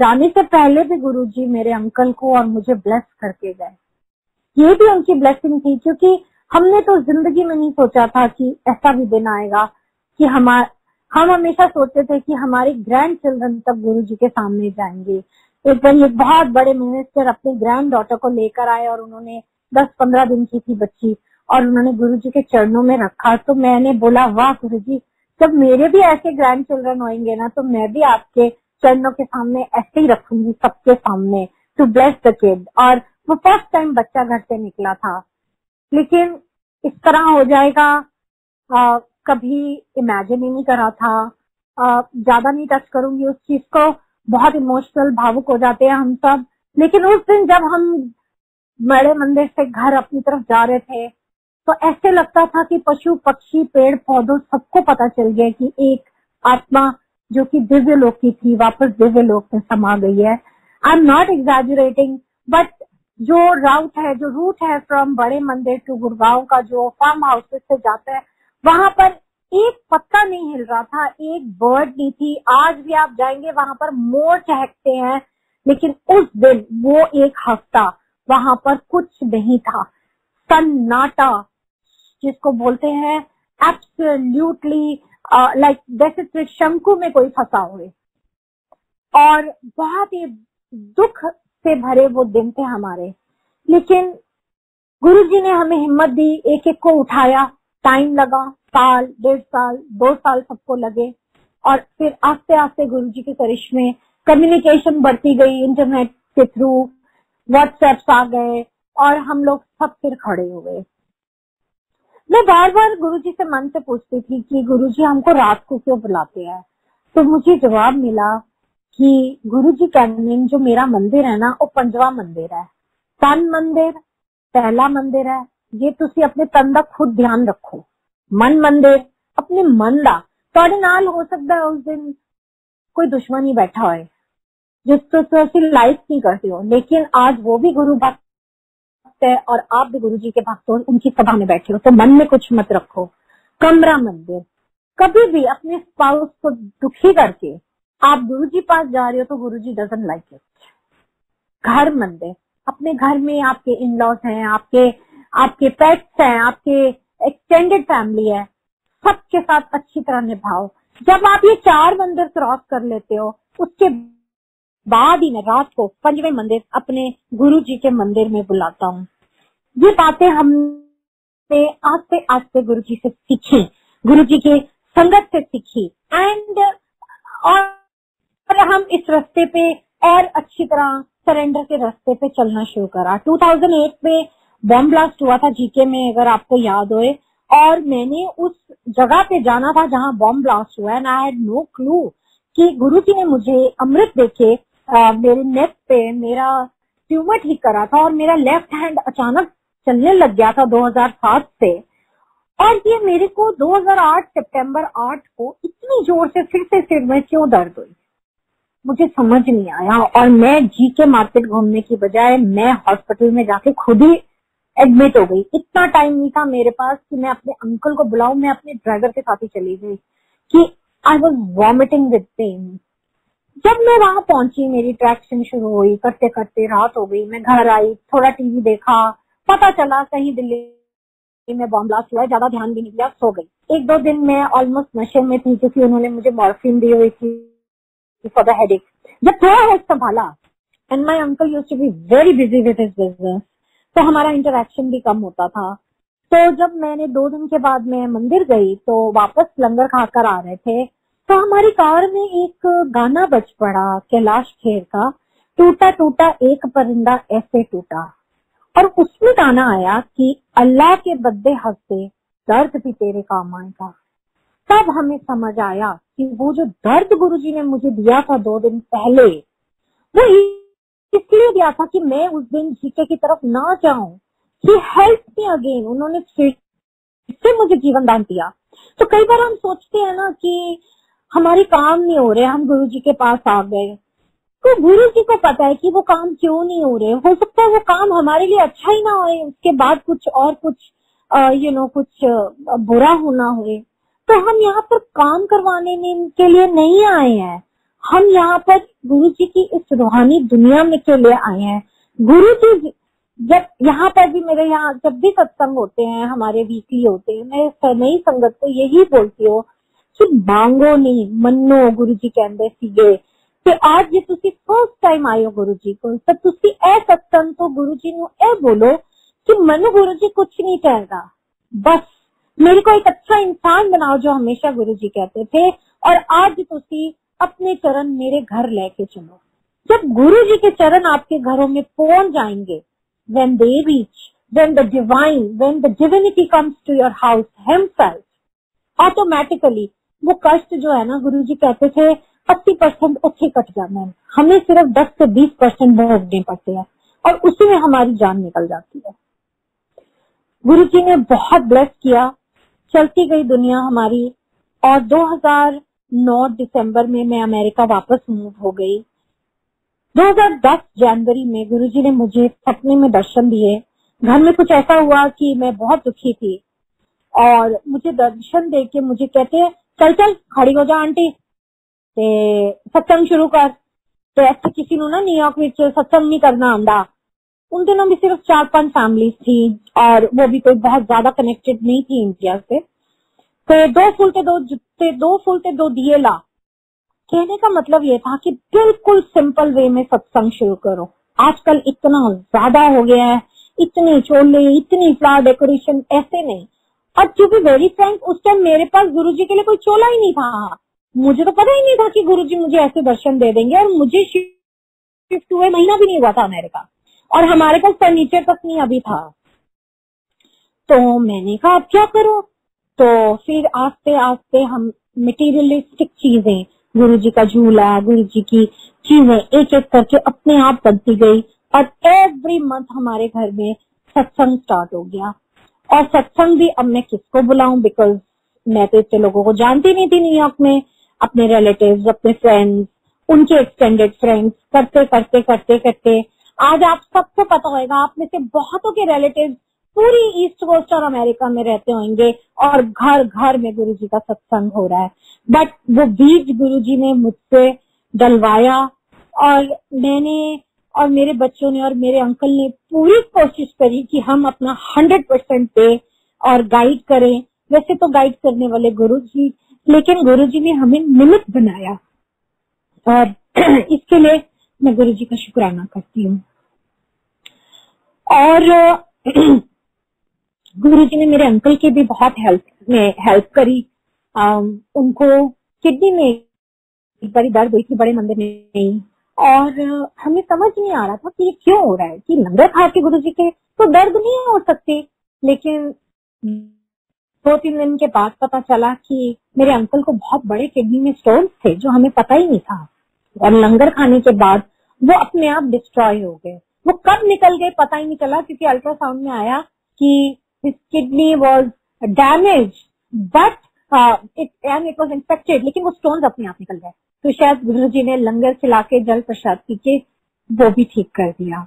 जाने से पहले भी गुरुजी मेरे अंकल को और मुझे ब्लेस करके गए। ये भी उनकी ब्लेसिंग थी, क्योंकि हमने तो जिंदगी में नहीं सोचा था कि ऐसा भी दिन आएगा कि हम हमेशा सोचते थे कि हमारे ग्रैंड चिल्ड्रन तब गुरुजी के सामने जाएंगे। एक बार ये बहुत बड़े मिनिस्टर अपने ग्रैंड डॉटर को लेकर आए और उन्होंने 10-15 दिन की थी बच्ची और उन्होंने गुरुजी के चरणों में रखा। तो मैंने बोला, वाह गुरुजी, जब मेरे भी ऐसे ग्रैंड चिल्ड्रन होंगे ना तो मैं भी आपके चरणों के सामने ऐसे ही रखूंगी, सबके सामने, टू ब्लेस द किड। और वो फर्स्ट टाइम बच्चा घर से निकला था, लेकिन इस तरह हो जाएगा कभी इमेजिन ही नहीं करा था। ज्यादा नहीं टच करूंगी उस चीज को, बहुत इमोशनल भावुक हो जाते हैं हम सब। लेकिन उस दिन जब हम बड़े मंदिर से घर अपनी तरफ जा रहे थे तो ऐसे लगता था कि पशु पक्षी पेड़ पौधों सबको पता चल गया कि एक आत्मा जो कि दिव्य लोक की थी वापस दिव्य लोक में समा गई है। I am not exaggerating, but जो रूट है फ्रॉम बड़े मंदिर टू गुड़गांव का, जो फार्म हाउसेस से जाता है, वहां पर एक पत्ता नहीं हिल रहा था, एक बर्ड नहीं थी। आज भी आप जाएंगे वहां पर मोर चहकते हैं, लेकिन उस दिन वो एक हफ्ता वहां पर कुछ नहीं था। सन्नाटा जिसको बोलते हैं, एब्सोल्यूटली लाइक जैसे शंकु में कोई फंसा हुए। और बहुत ही दुख से भरे वो दिन थे हमारे, लेकिन गुरुजी ने हमें हिम्मत दी, एक एक को उठाया। टाइम लगा, 1 साल, 1.5 साल, 2 साल सबको लगे। और फिर आस्ते आस्ते गुरुजी के करिश्मे, कम्युनिकेशन बढ़ती गई, इंटरनेट के थ्रू व्हाट्सएप्स आ गए और हम लोग सब फिर खड़े हुए। मैं बार बार गुरुजी से मन से पूछती थी कि गुरुजी हमको रात को क्यों बुलाते हैं, तो मुझे जवाब मिला कि गुरुजी कैंटीन जो मेरा मंदिर है ना, वो 5वां मंदिर है। 3 मंदिर 1ला मंदिर है, ये तुसी अपने तन दा खुद ध्यान रखो। मन मंदिर अपने मन दा, तुहाडे नाल हो सकदा है उस दिन कोई दुश्मन ही बैठा होए जिस तो तुसी लाइक नहीं करते हो, लेकिन आज वो भी गुरु भक्त है और आप भी गुरुजी के भक्त हो, उनकी सभा में बैठे हो, तो मन में कुछ मत रखो। 1 मंदिर, कभी भी अपने स्पाउस को दुखी करके आप गुरुजी पास जा रहे हो तो गुरुजी डजंट लाइक इट। 1 मंदिर, अपने घर में आपके इन-लॉज हैं, आपके पेट्स हैं, आपके एक्सटेंडेड फैमिली है, सबके साथ अच्छी तरह निभाओ। जब आप ये चार मंदिर क्रॉस कर लेते हो उसके बाद ही मैं रात को पंचवें मंदिर अपने गुरुजी के मंदिर में बुलाता हूँ। ये बातें हमने आस्ते आस्ते गुरुजी से सीखी, गुरुजी के संगत से सीखी और हम इस रास्ते पे और अच्छी तरह सरेंडर के रास्ते पे चलना शुरू करा। 2008 में बॉम्ब ब्लास्ट हुआ था जीके में, अगर आपको याद होए, और मैंने उस जगह पे जाना था जहाँ बॉम्ब ब्लास्ट हुआ and I had no clue कि गुरुजी ने मुझे अमृत देके मेरे नेक पे मेरा ट्यूमर ठीक करा था और मेरा लेफ्ट हैंड अचानक चलने लग गया था 2007 से। और ये मेरे को 2008 सितंबर 8 को इतनी जोर से फिर से सिर में क्यों दर्द हुई मुझे समझ नहीं आया, और मैं जीके मार्केट घूमने की बजाय मैं हॉस्पिटल में जाके खुद ही एडमिट हो गई। इतना टाइम नहीं था मेरे पास कि मैं अपने अंकल को बुलाऊं, मैं अपने ड्राइवर के साथ ही चली गई कि I was vomiting with pain. जब मैं वहां पहुंची मेरी ट्रैक्शन शुरू हुई, करते करते रात हो गई, मैं घर आई, थोड़ा टीवी देखा, पता चला कहीं दिल्ली में बॉम्ब ब्लास्ट हुआ, ज्यादा ध्यान भी नहीं दिया, सो गई। एक दो दिन मैं ऑलमोस्ट नशे में थी क्योंकि उन्होंने मुझे मॉर्फिन दी हुई थी फॉर द हेडेक। जब थोड़ा हेड संभाला and my uncle used to be very busy with his business, तो हमारा इंटरेक्शन भी कम होता था। तो जब मैंने 2 दिन के बाद मैं मंदिर गई तो वापस लंगर खाकर आ रहे थे तो हमारी कार में एक गाना बज पड़ा कैलाश खेर का, टूटा टूटा एक परिंदा ऐसे टूटा, और उसमें गाना आया कि अल्लाह के बद्दे हंसते दर्द भी तेरे काम आएगा। तब हमें समझ आया कि वो जो दर्द गुरुजी ने मुझे दिया था 2 दिन पहले वो इसलिए दिया था कि मैं उस दिन जीके की तरफ ना जाऊं। ही हेल्प मी अगेन, उन्होंने फिर से मुझे जीवन दान दिया। तो कई बार हम सोचते हैं ना कि हमारे काम नहीं हो रहे, हम गुरुजी के पास आ गए, तो गुरुजी को पता है कि वो काम क्यों नहीं हो रहे, हो सकता है वो काम हमारे लिए अच्छा ही ना हो, उसके बाद कुछ और कुछ बुरा होना हो। तो हम यहाँ पर काम करवाने के लिए नहीं आए हैं, हम यहाँ पर गुरुजी की इस रूहानी दुनिया में के लिए आए हैं। गुरुजी जब यहाँ पर भी मेरे यहाँ जब भी सत्संग होते हैं हमारे वीकली होते हैं, मैं नई संगत को यही बोलती हूँ कि मांगो नहीं मनो, गुरुजी के अंदर सीगे कि आज जे तुसी फर्स्ट टाइम आयो गुरुजी को तो तुसी ए सत्संग तो गुरुजी नु ए बोलो कि मनु गुरुजी कुछ नहीं कहेगा, बस मेरे को एक अच्छा इंसान बनाओ जो हमेशा गुरुजी कहते थे, और आज तुसी अपने चरण मेरे घर लेके चलो। जब गुरुजी के चरण आपके घरों में पहुंच जाएंगे, when they reach, when the divine, when the divinity comes to your house himself, automatically वो कष्ट जो है ना गुरुजी कहते थे 80% उठे कट जाते हैं, हमें सिर्फ 10 से 20% भोगने पड़ते हैं और उसी में हमारी जान निकल जाती है। गुरुजी ने बहुत ब्लेस किया, चलती गई दुनिया हमारी, और 2009 दिसंबर में मैं अमेरिका वापस मूव हो गई। 2010 जनवरी में गुरुजी ने मुझे सपने में दर्शन दिए, घर में कुछ ऐसा हुआ कि मैं बहुत दुखी थी और मुझे दर्शन दे के मुझे कहते चल चल खड़ी हो जा आंटी ते सत्संग शुरू कर, तो ऐसे किसी ना न्यूयॉर्क विच सत्संग नहीं करना आंदा। उन दिनों भी सिर्फ 4-5 फैमिलीज थी और वो भी कोई बहुत ज्यादा कनेक्टेड नहीं थी इंडिया से। तो 2 फूल के 2 दिए ला, कहने का मतलब ये था कि बिल्कुल सिंपल वे में सत्संग शुरू करो। आजकल इतना ज्यादा हो गया है, इतने चोले इतनी फ्लावर डेकोरेशन, ऐसे नहीं। और चूंकि वेरी फ्रेंक उस टाइम मेरे पास गुरुजी के लिए कोई चोला ही नहीं था, मुझे तो पता ही नहीं था कि गुरुजी मुझे ऐसे दर्शन दे देंगे, और मुझे शिफ्ट हुए महीना भी नहीं हुआ था अमेरिका और हमारे पास फर्नीचर तक नहीं अभी था। तो मैंने कहा अब क्या करो, तो फिर आस्ते आस्ते हम मटेरियलिस्टिक चीजें, गुरुजी का झूला, गुरुजी की चीजें एक एक करके अपने आप बनती गई और एवरी मंथ हमारे घर में सत्संग स्टार्ट हो गया। और सत्संग भी अब मैं किसको बुलाऊं, बिकॉज मैं तो इतने लोगों को जानती नहीं थी न्यूयॉर्क में, अपने रिलेटिव्स, अपने फ्रेंड्स, उनके एक्सटेंडेड फ्रेंड्स, करते करते आज आप सबको पता होगा, आप में से बहुतों के रिलेटिव्स पूरी ईस्ट कोस्ट और अमेरिका में रहते होंगे और घर घर में गुरुजी का सत्संग हो रहा है। बट वो बीज गुरुजी ने मुझसे डलवाया और मैंने और मेरे बच्चों ने और मेरे अंकल ने पूरी कोशिश करी कि हम अपना 100% दे और गाइड करें। वैसे तो गाइड करने वाले गुरुजी, लेकिन गुरुजी ने हमें निमित्त बनाया और इसके लिए मैं गुरुजी का शुक्राना करती हूँ। और गुरुजी ने मेरे अंकल की भी बहुत हेल्प करी। उनको किडनी में एक बार दर्द हुई थी बड़े मंदिर में, और हमें समझ नहीं आ रहा था कि ये क्यों हो रहा है, कि लंगर खा के गुरुजी के तो दर्द नहीं हो सकती। लेकिन 2-3 दिन के बाद पता चला कि मेरे अंकल को बहुत बड़े किडनी में स्टोन थे जो हमें पता ही नहीं था, और लंगर खाने के बाद वो अपने आप डिस्ट्रॉय हो गए। वो कब निकल गए पता ही नहीं चला, क्योंकि अल्ट्रासाउंड में आया कि his kidney was damage but it was infected, लेकिन वो स्टोन अपने आप निकल गए। तो शायद गुरुजी ने लंगर खिला के जल प्रसाद पी के वो भी ठीक कर दिया।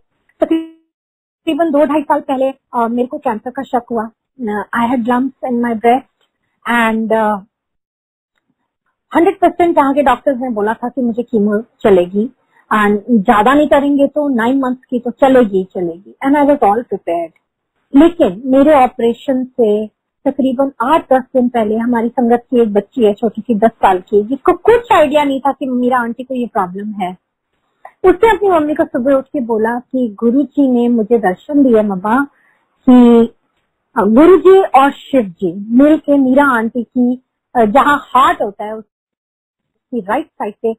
तकरीबन 2-2.5 साल पहले मेरे को कैंसर का शक हुआ। I had lumps in my breast and 100% यहाँ के डॉक्टर्स ने बोला था कि मुझे कीमो चलेगी एंड ज्यादा नहीं करेंगे तो 9 months की तो चलेगी and I was all prepared. लेकिन मेरे ऑपरेशन से तकरीबन 8-10 दिन पहले हमारी संगत की एक बच्ची है छोटी सी 10 साल की, जिसको कुछ आइडिया नहीं था कि मीरा आंटी को ये प्रॉब्लम है। उसने अपनी मम्मी को सुबह उठ के बोला कि गुरुजी ने मुझे दर्शन दिया मम्मा कि गुरुजी और शिव जी मिल के मीरा आंटी की जहाँ हार्ट होता है उसकी राइट साइड से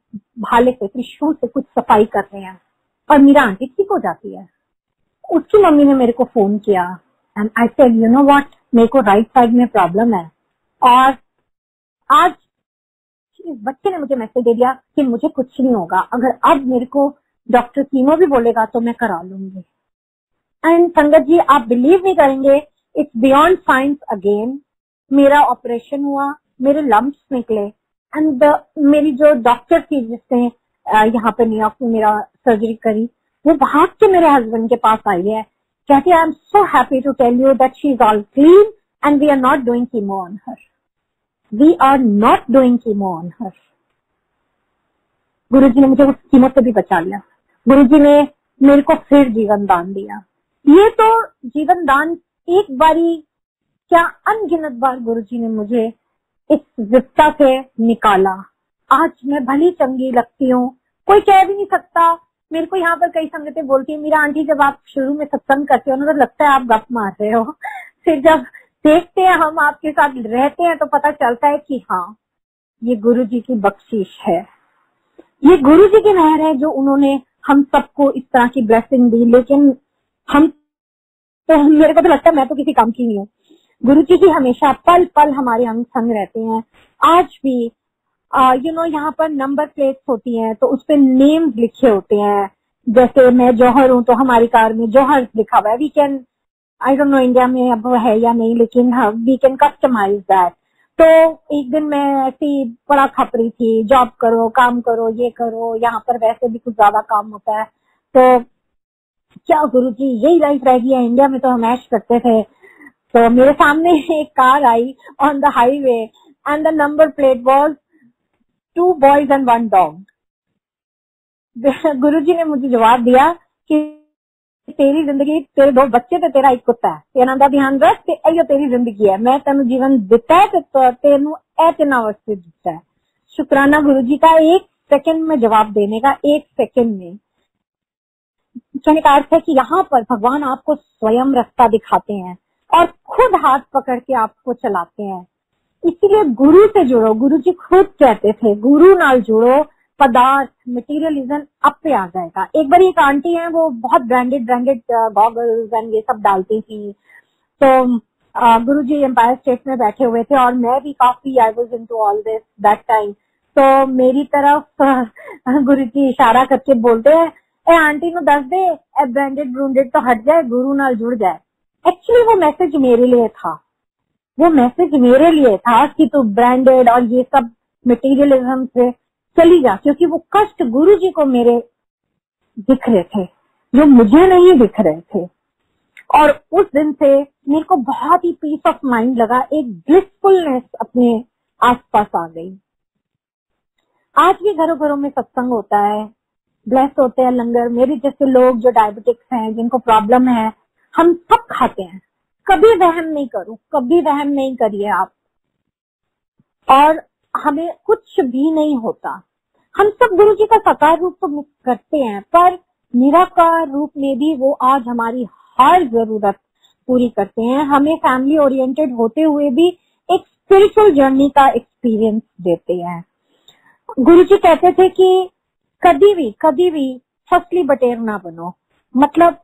भाले से त्रिशूल से कुछ सफाई कर रहे हैं और मीरा आंटी ठीक हो जाती है। उसकी मम्मी ने मेरे को फोन किया and I said you know what, मेरे को राइट साइड में प्रॉब्लम है और आज इस बच्चे ने मुझे मैसेज दे दिया कि मुझे कुछ नहीं होगा, अगर अब मेरे को डॉक्टर कीमो भी बोलेगा तो मैं करा लूंगी। एंड संगत जी आप बिलीव नहीं करेंगे, इट्स बियॉन्ड साइंस अगेन। मेरा ऑपरेशन हुआ, मेरे लम्प्स निकले एंड मेरी जो डॉक्टर थी जिसने यहाँ पे न्यूयॉर्क में मेरा सर्जरी करी, वो भाग के मेरे हस्बैंड के पास आई है। Kathy, I am so happy to tell you that she is all clean and we are not doing chemo on her. We are not doing chemo on her. गुरुजी ने मुझे उस कीमो से भी बचा लिया। गुरुजी ने मेरे को फिर जीवन दान दिया। ये तो जीवन दान एक बारी क्या, अनगिनत बार गुरुजी ने मुझे इस विपदा से निकाला। आज मैं भली चंगी लगती हूँ, कोई कह भी नहीं सकता। मेरे को यहाँ पर कई संगतें बोलती है मीरा आंटी जब आप शुरू में सत्संग करते हो ना तो लगता है आप गप मार रहे हो, फिर जब देखते हैं हम आपके साथ रहते हैं तो पता चलता है कि हाँ ये गुरुजी की बख्शीश है, ये गुरुजी की मेहर है जो उन्होंने हम सबको इस तरह की ब्लेसिंग दी। लेकिन हम तो, मेरे को तो लगता है मैं तो किसी काम की नहीं हूँ। गुरुजी ही हमेशा पल पल हमारे हम संग रहते हैं। आज भी यहाँ पर नंबर प्लेट होती हैं तो उसपे नेम्स लिखे होते हैं, जैसे मैं जौहर हूँ तो हमारी कार में जौहर लिखा हुआ है। We can, I don't know India में अब है या नहीं, लेकिन वी कैन कस्टमाइज दैट। तो एक दिन मैं ऐसी बड़ा खप रही थी, जॉब करो, काम करो, ये करो, यहाँ पर वैसे भी कुछ ज्यादा काम होता है, तो क्या गुरुजी यही लाइफ रह गई है, इंडिया में तो हम ऐश करते थे। तो मेरे सामने एक कार आई on the highway and the number plate was 2 boys and 1 dog। Guruji ने मुझे जवाब दिया कि तेरी जिंदगी, तेरे 2 बच्चे थे, तेरा एक कुत्ता है, इन्हां दा ध्यान रख, ते इहो तेरी जिंदगी है, मैं तेनू जीवन दिता है ते तेनू ऐ ते नवस्ते दिता है। शुक्राना गुरुजी का एक सेकंड में जवाब देने का, एक सेकंड में कहने का अर्थ है कि यहाँ पर भगवान आपको स्वयं रास्ता दिखाते हैं और खुद हाथ पकड़ के आपको चलाते हैं। इसलिए गुरु से जुड़ो। गुरुजी खुद कहते थे गुरु नाल जुड़ो, पदार्थ मटेरियलिज्म अब पे आ जाएगा। एक बार एक आंटी हैं वो बहुत ब्रांडेड गॉगल्स एंड ये सब डालती थी, तो गुरुजी एम्पायर स्टेट में बैठे हुए थे और मैं भी काफी I was into all this that time. तो मेरी तरफ गुरुजी इशारा करके बोलते हैं ए आंटी नु दस दे ए ब्रांडेड ब्रूंडेड तो हट जाए, गुरु नाल जुड़ जाए। एक्चुअली वो मैसेज मेरे लिए था, वो मैसेज मेरे लिए था कि तू ब्रांडेड और ये सब मटेरियलिज्म से चली जा, क्योंकि वो कष्ट गुरुजी को मेरे दिख रहे थे जो मुझे नहीं दिख रहे थे। और उस दिन से मेरे को बहुत ही पीस ऑफ माइंड लगा, एक ब्लिसफुलनेस अपने आसपास आ गई। आज भी घरों घरों में सत्संग होता है, ब्लेस होते हैं लंगर। मेरे जैसे लोग जो डायबिटिक्स हैं, जिनको प्रॉब्लम है, हम सब खाते हैं। कभी वहम नहीं करो, कभी वहम नहीं करिए आप, और हमें कुछ भी नहीं होता। हम सब गुरु जी का साकार रूप तो मिस करते हैं, पर निराकार रूप में भी वो आज हमारी हर जरूरत पूरी करते हैं। हमें फैमिली ओरिएंटेड होते हुए भी एक स्पिरिचुअल जर्नी का एक्सपीरियंस देते हैं। गुरु जी कहते थे कि कभी भी फसली बटेर ना बनो, मतलब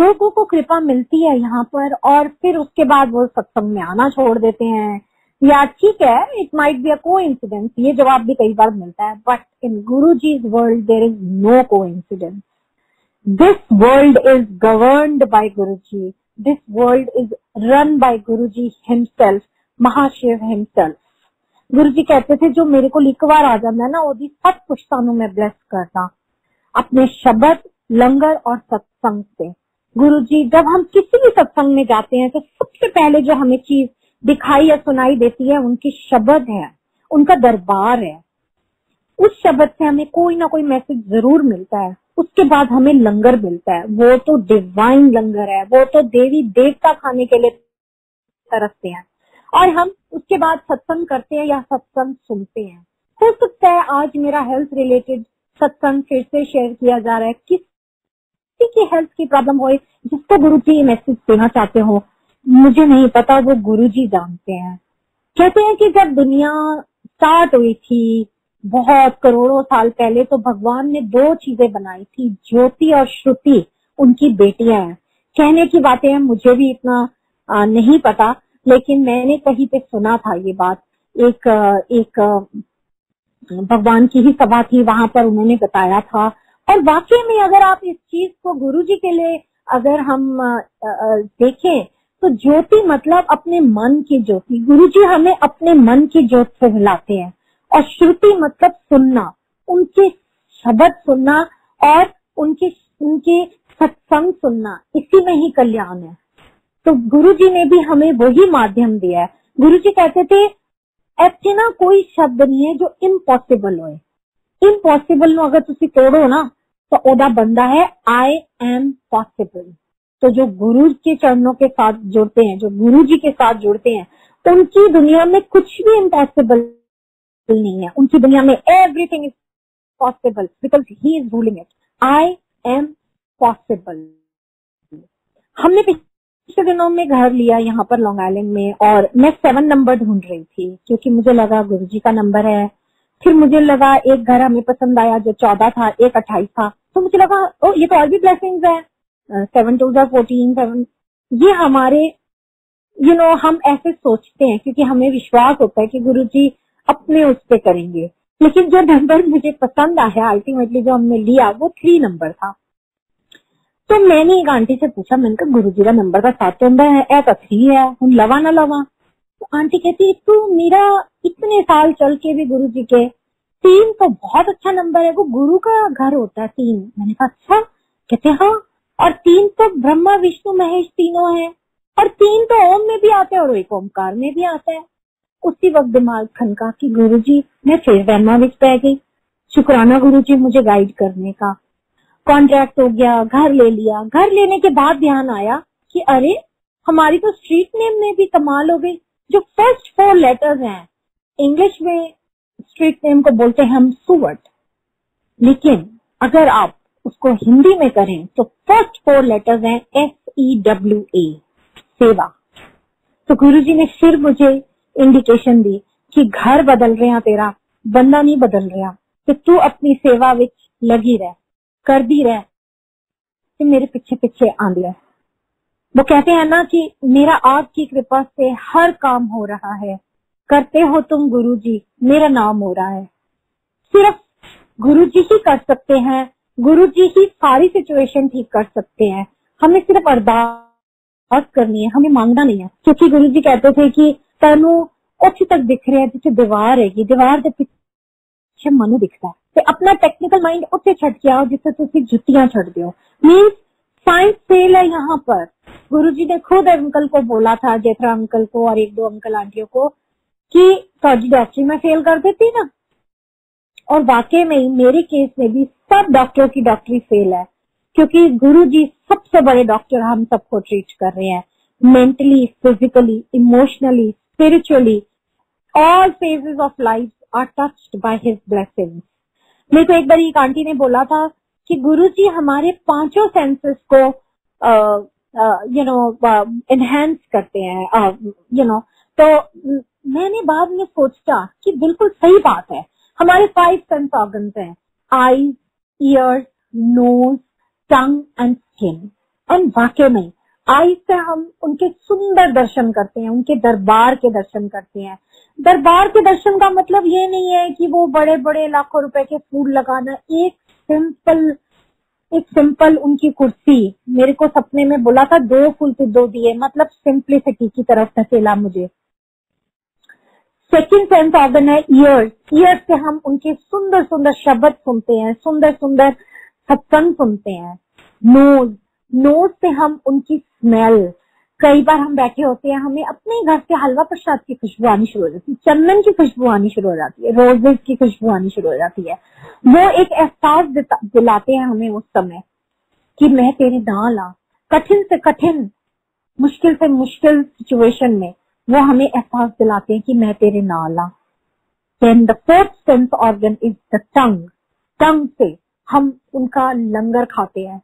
लोगों को कृपा मिलती है यहाँ पर और फिर उसके बाद वो सत्संग में आना छोड़ देते हैं, या ठीक है it might be a coincidence, ये जवाब भी कई बार मिलता है। But in Guruji's world there is no coincidence. This world is governed by Guruji, this world is run by Guruji himself, Mahashiv himself. Guruji कहते थे जो मेरे को लिखवार आ जाता है ना, ओदी सब पुश्तानों में ब्लेस करना अपने शब्द, लंगर और सत्संग से। गुरुजी जब हम किसी भी सत्संग में जाते हैं तो सबसे पहले जो हमें चीज दिखाई या सुनाई देती है उनकी शब्द है, उनका दरबार है। उस शब्द से हमें कोई ना कोई मैसेज जरूर मिलता है। उसके बाद हमें लंगर मिलता है, वो तो डिवाइन लंगर है, वो तो देवी देवता खाने के लिए तरसते हैं, और हम उसके बाद सत्संग करते हैं या सत्संग सुनते हैं। हो सकता है आज मेरा हेल्थ रिलेटेड सत्संग फिर से शेयर किया जा रहा है, किसी की हेल्थ की प्रॉब्लम हो जिसको गुरु जी मैसेज देना चाहते हो, मुझे नहीं पता, वो गुरुजी जानते हैं। कहते हैं कि जब दुनिया स्टार्ट हुई थी बहुत करोड़ों साल पहले, तो भगवान ने दो चीजें बनाई थी, ज्योति और श्रुति, उनकी बेटियां हैं। कहने की बातें हैं, मुझे भी इतना नहीं पता, लेकिन मैंने कहीं पे सुना था ये बात। एक भगवान की ही सभा थी, वहां पर उन्होंने बताया था। और वाकई में अगर आप इस चीज को गुरुजी के लिए अगर हम देखें तो ज्योति मतलब अपने मन की ज्योति। गुरुजी हमें अपने मन की ज्योति से मिलाते हैं, और श्रुति मतलब सुनना, उनके शब्द सुनना और उनके सत्संग सुनना, इसी में ही कल्याण है। तो गुरुजी ने भी हमें वही माध्यम दिया है। गुरुजी कहते थे ऐसे ना कोई शब्द नहीं है जो इम्पॉसिबल होए। इम्पॉसिबल नो अगर तुसी तोड़ो ना तो ओदा बंदा है आई एम पॉसिबल। तो जो गुरु के चरणों के साथ जुड़ते हैं, जो गुरु जी के साथ जुड़ते हैं, उनकी दुनिया में कुछ भी इम्पॉसिबल नहीं है। उनकी दुनिया में everything is possible because he is ruling it. I am possible. हमने पिछले दिनों में घर लिया यहाँ पर लॉन्ग आइलैंड में, और मैं 7 नंबर ढूंढ रही थी क्योंकि मुझे लगा गुरु जी का नंबर है। फिर मुझे लगा एक घर हमें पसंद आया जो 14 था, एक 28 था, तो मुझे लगा ओ ये तो और भी ब्लेसिंग है। 7 2 14 7, ये हमारे हम ऐसे सोचते हैं क्योंकि हमें विश्वास होता है कि गुरुजी अपने उस पे करेंगे। लेकिन जो नंबर मुझे पसंद आया अल्टीमेटली जो हमने लिया वो 3 नंबर था। तो मैंने एक आंटी से पूछा, मैंने कहा गुरुजी का नंबर का 7 नंबर है, ऐसा 3 है, हम लवा ना लवा? तो आंटी कहती तू मेरा इतने साल चल के भी गुरुजी के 3 तो बहुत अच्छा नंबर है, वो गुरु का घर होता है 3। मैंने कहा अच्छा? कहते हाँ, और 3 तो ब्रह्मा विष्णु महेश तीनों हैं, और 3 तो ओम में भी आते हैं और एक ओमकार में भी आता है। उसी वक्त दिमाग खनका कि गुरुजी मैं फिर वहमा विच पै गई। शुक्राना गुरुजी मुझे गाइड करने का। कॉन्ट्रैक्ट हो गया, घर ले लिया। घर लेने के बाद ध्यान आया कि अरे हमारी तो स्ट्रीट नेम में भी कमाल हो गई। जो फर्स्ट 4 लेटर्स हैं, इंग्लिश में स्ट्रीट नेम को बोलते हैं हम सुवट, लेकिन अगर आप उसको हिंदी में करें तो फर्स्ट 4 लेटर्स हैं SEWA, सेवा। तो गुरुजी ने फिर मुझे इंडिकेशन दी कि घर बदल रहा, तेरा बंदा नहीं बदल रहा, तो तू अपनी सेवा विच लगी रह, कर दी रह, तो मेरे पीछे पीछे आंदी है। वो कहते हैं ना कि मेरा आपकी कृपा से हर काम हो रहा है, करते हो तुम गुरुजी मेरा नाम हो रहा है। सिर्फ गुरुजी ही कर सकते हैं, गुरुजी ही सारी सिचुएशन ठीक कर सकते हैं। हमें सिर्फ अरदास करनी है, हमें मांगना नहीं है। क्योंकि गुरुजी कहते थे कि तनु उच्च तक दिख रहा है जिसे दीवार है, दीवार के पीछे मन दिखता है, ते अपना टेक्निकल माइंड उसे छड़ के आओ जिससे तुम जुत्तियां छड़ दो। मीन्स साइंस फेल है यहाँ पर। गुरुजी ने खुद अंकल को बोला था, जेठरा अंकल को और 1-2 अंकल आंटियों को, कि थोड़ी डॉक्टरी में फेल कर देती ना और वाकई में ही मेरे केस में भी सब डॉक्टरों की डॉक्टरी फेल है, क्योंकि गुरुजी सबसे बड़े डॉक्टर हम सबको ट्रीट कर रहे हैं, mentally, physically, emotionally, spiritually, all phases of life are touched by his blessing. मेरे को एक बार एक आंटी ने बोला था कि गुरुजी हमारे पांचों सेंसेस को एनहेंस करते हैं, तो मैंने बाद में सोचा कि बिल्कुल सही बात है। हमारे 5 सेंस ऑर्गन्स हैं, eyes, ears, nose, tongue and skin. And वाकई में आईज से हम उनके सुंदर दर्शन करते हैं, उनके दरबार के दर्शन करते हैं। दरबार के दर्शन का मतलब ये नहीं है कि वो बड़े बड़े लाखों रुपए के फूल लगाना, एक सिंपल उनकी कुर्सी। मेरे को सपने में बोला था 2 फूल तो 2 दिए, मतलब सिंप्लिसिटी की तरफ धकेला मुझे। सेकेंड सेंस ऑर्गन है ईयर्स। ईयर्स से हम उनके सुंदर सुंदर शब्द सुनते हैं, सुंदर सुंदर सत्संग सुनते हैं। नोज से हम उनकी स्मेल, कई बार हम बैठे होते हैं, हमें अपने घर से हलवा प्रसाद की खुशबू आनी शुरू हो जाती है, चंदन की खुशबू आनी शुरू हो जाती है, रोजेज की खुशबू आनी शुरू हो जाती है। वो एक एहसास दिलाते हैं हमें उस समय कि मैं तेरे दाल आ। कठिन से कठिन, मुश्किल से मुश्किल सिचुएशन में वो हमें एहसास दिलाते हैं कि मैं तेरे नाला। Then the fourth sense organ is the tongue. Tongue से हम उनका लंगर खाते हैं।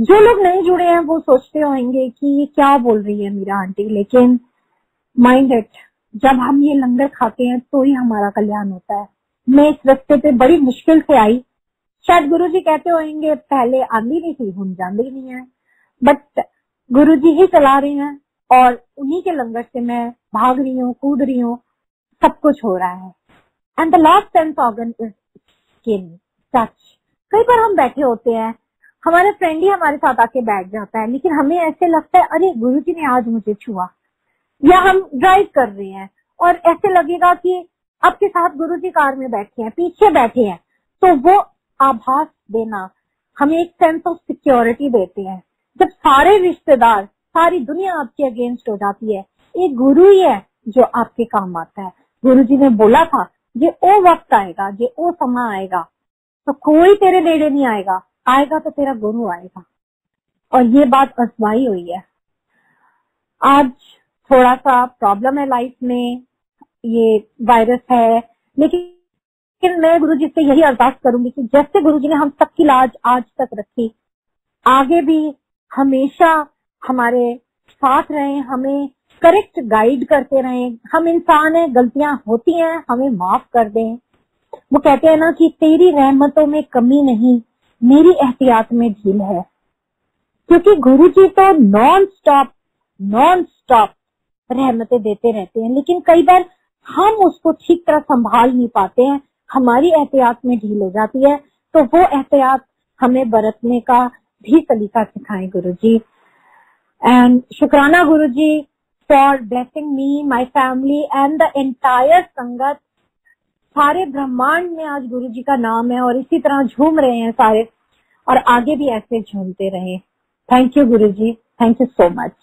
जो लोग नहीं जुड़े हैं वो सोचते होंगे कि ये क्या बोल रही है मीरा आंटी, लेकिन माइंड इट, जब हम ये लंगर खाते हैं तो ही हमारा कल्याण होता है। मैं इस रस्ते पे बड़ी मुश्किल से आई, शायद गुरुजी कहते होंगे पहले आंधी नहीं थी हम जानते ही नहीं है, बट गुरुजी ही चला रहे हैं और उन्हीं के लंगर से मैं भाग रही हूँ, कूद रही हूँ, सब कुछ हो रहा है। And the last sense organ is skin, touch. कई बार हम बैठे होते हैं, हमारा फ्रेंड ही हमारे साथ आके बैठ जाता है, लेकिन हमें ऐसे लगता है अरे गुरुजी ने आज मुझे छुआ, या हम ड्राइव कर रहे हैं और ऐसे लगेगा कि आपके साथ गुरुजी कार में बैठे हैं, पीछे बैठे हैं, तो वो आभास देना हमें एक सेंस ऑफ सिक्योरिटी देते हैं। जब सारे रिश्तेदार, सारी दुनिया आपके अगेंस्ट हो जाती है, एक गुरु ही है जो आपके काम आता है। गुरुजी ने बोला था जे ओ वक्त आएगा, जे ओ समय आएगा तो कोई तेरे नेड़े नहीं आएगा, आएगा तो तेरा गुरु आएगा। और ये बात आजमाई हुई है। आज थोड़ा सा प्रॉब्लम है लाइफ में, ये वायरस है, लेकिन मैं गुरुजी से यही अरदास करूंगी कि जैसे गुरुजी ने हम सबकी लाज आज तक रखी, आगे भी हमेशा हमारे साथ रहें, हमें करेक्ट गाइड करते रहें। हम इंसान हैं, गलतियां होती हैं, हमें माफ कर दें। वो कहते हैं ना कि तेरी रहमतों में कमी नहीं, मेरी एहतियात में ढील है। क्योंकि गुरुजी तो नॉन स्टॉप रहमतें देते रहते हैं, लेकिन कई बार हम उसको ठीक तरह संभाल नहीं पाते हैं, हमारी एहतियात में ढील हो जाती है। तो वो एहतियात हमें बरतने का भी सलीका सिखाएं गुरुजी। And Shukrana Guruji for blessing me, my family and the entire Sangat। सारे ब्रह्मांड में आज गुरुजी का नाम है और इसी तरह झूम रहे हैं सारे, और आगे भी ऐसे झूमते रहे। Thank you Guruji, thank you so much.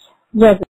जय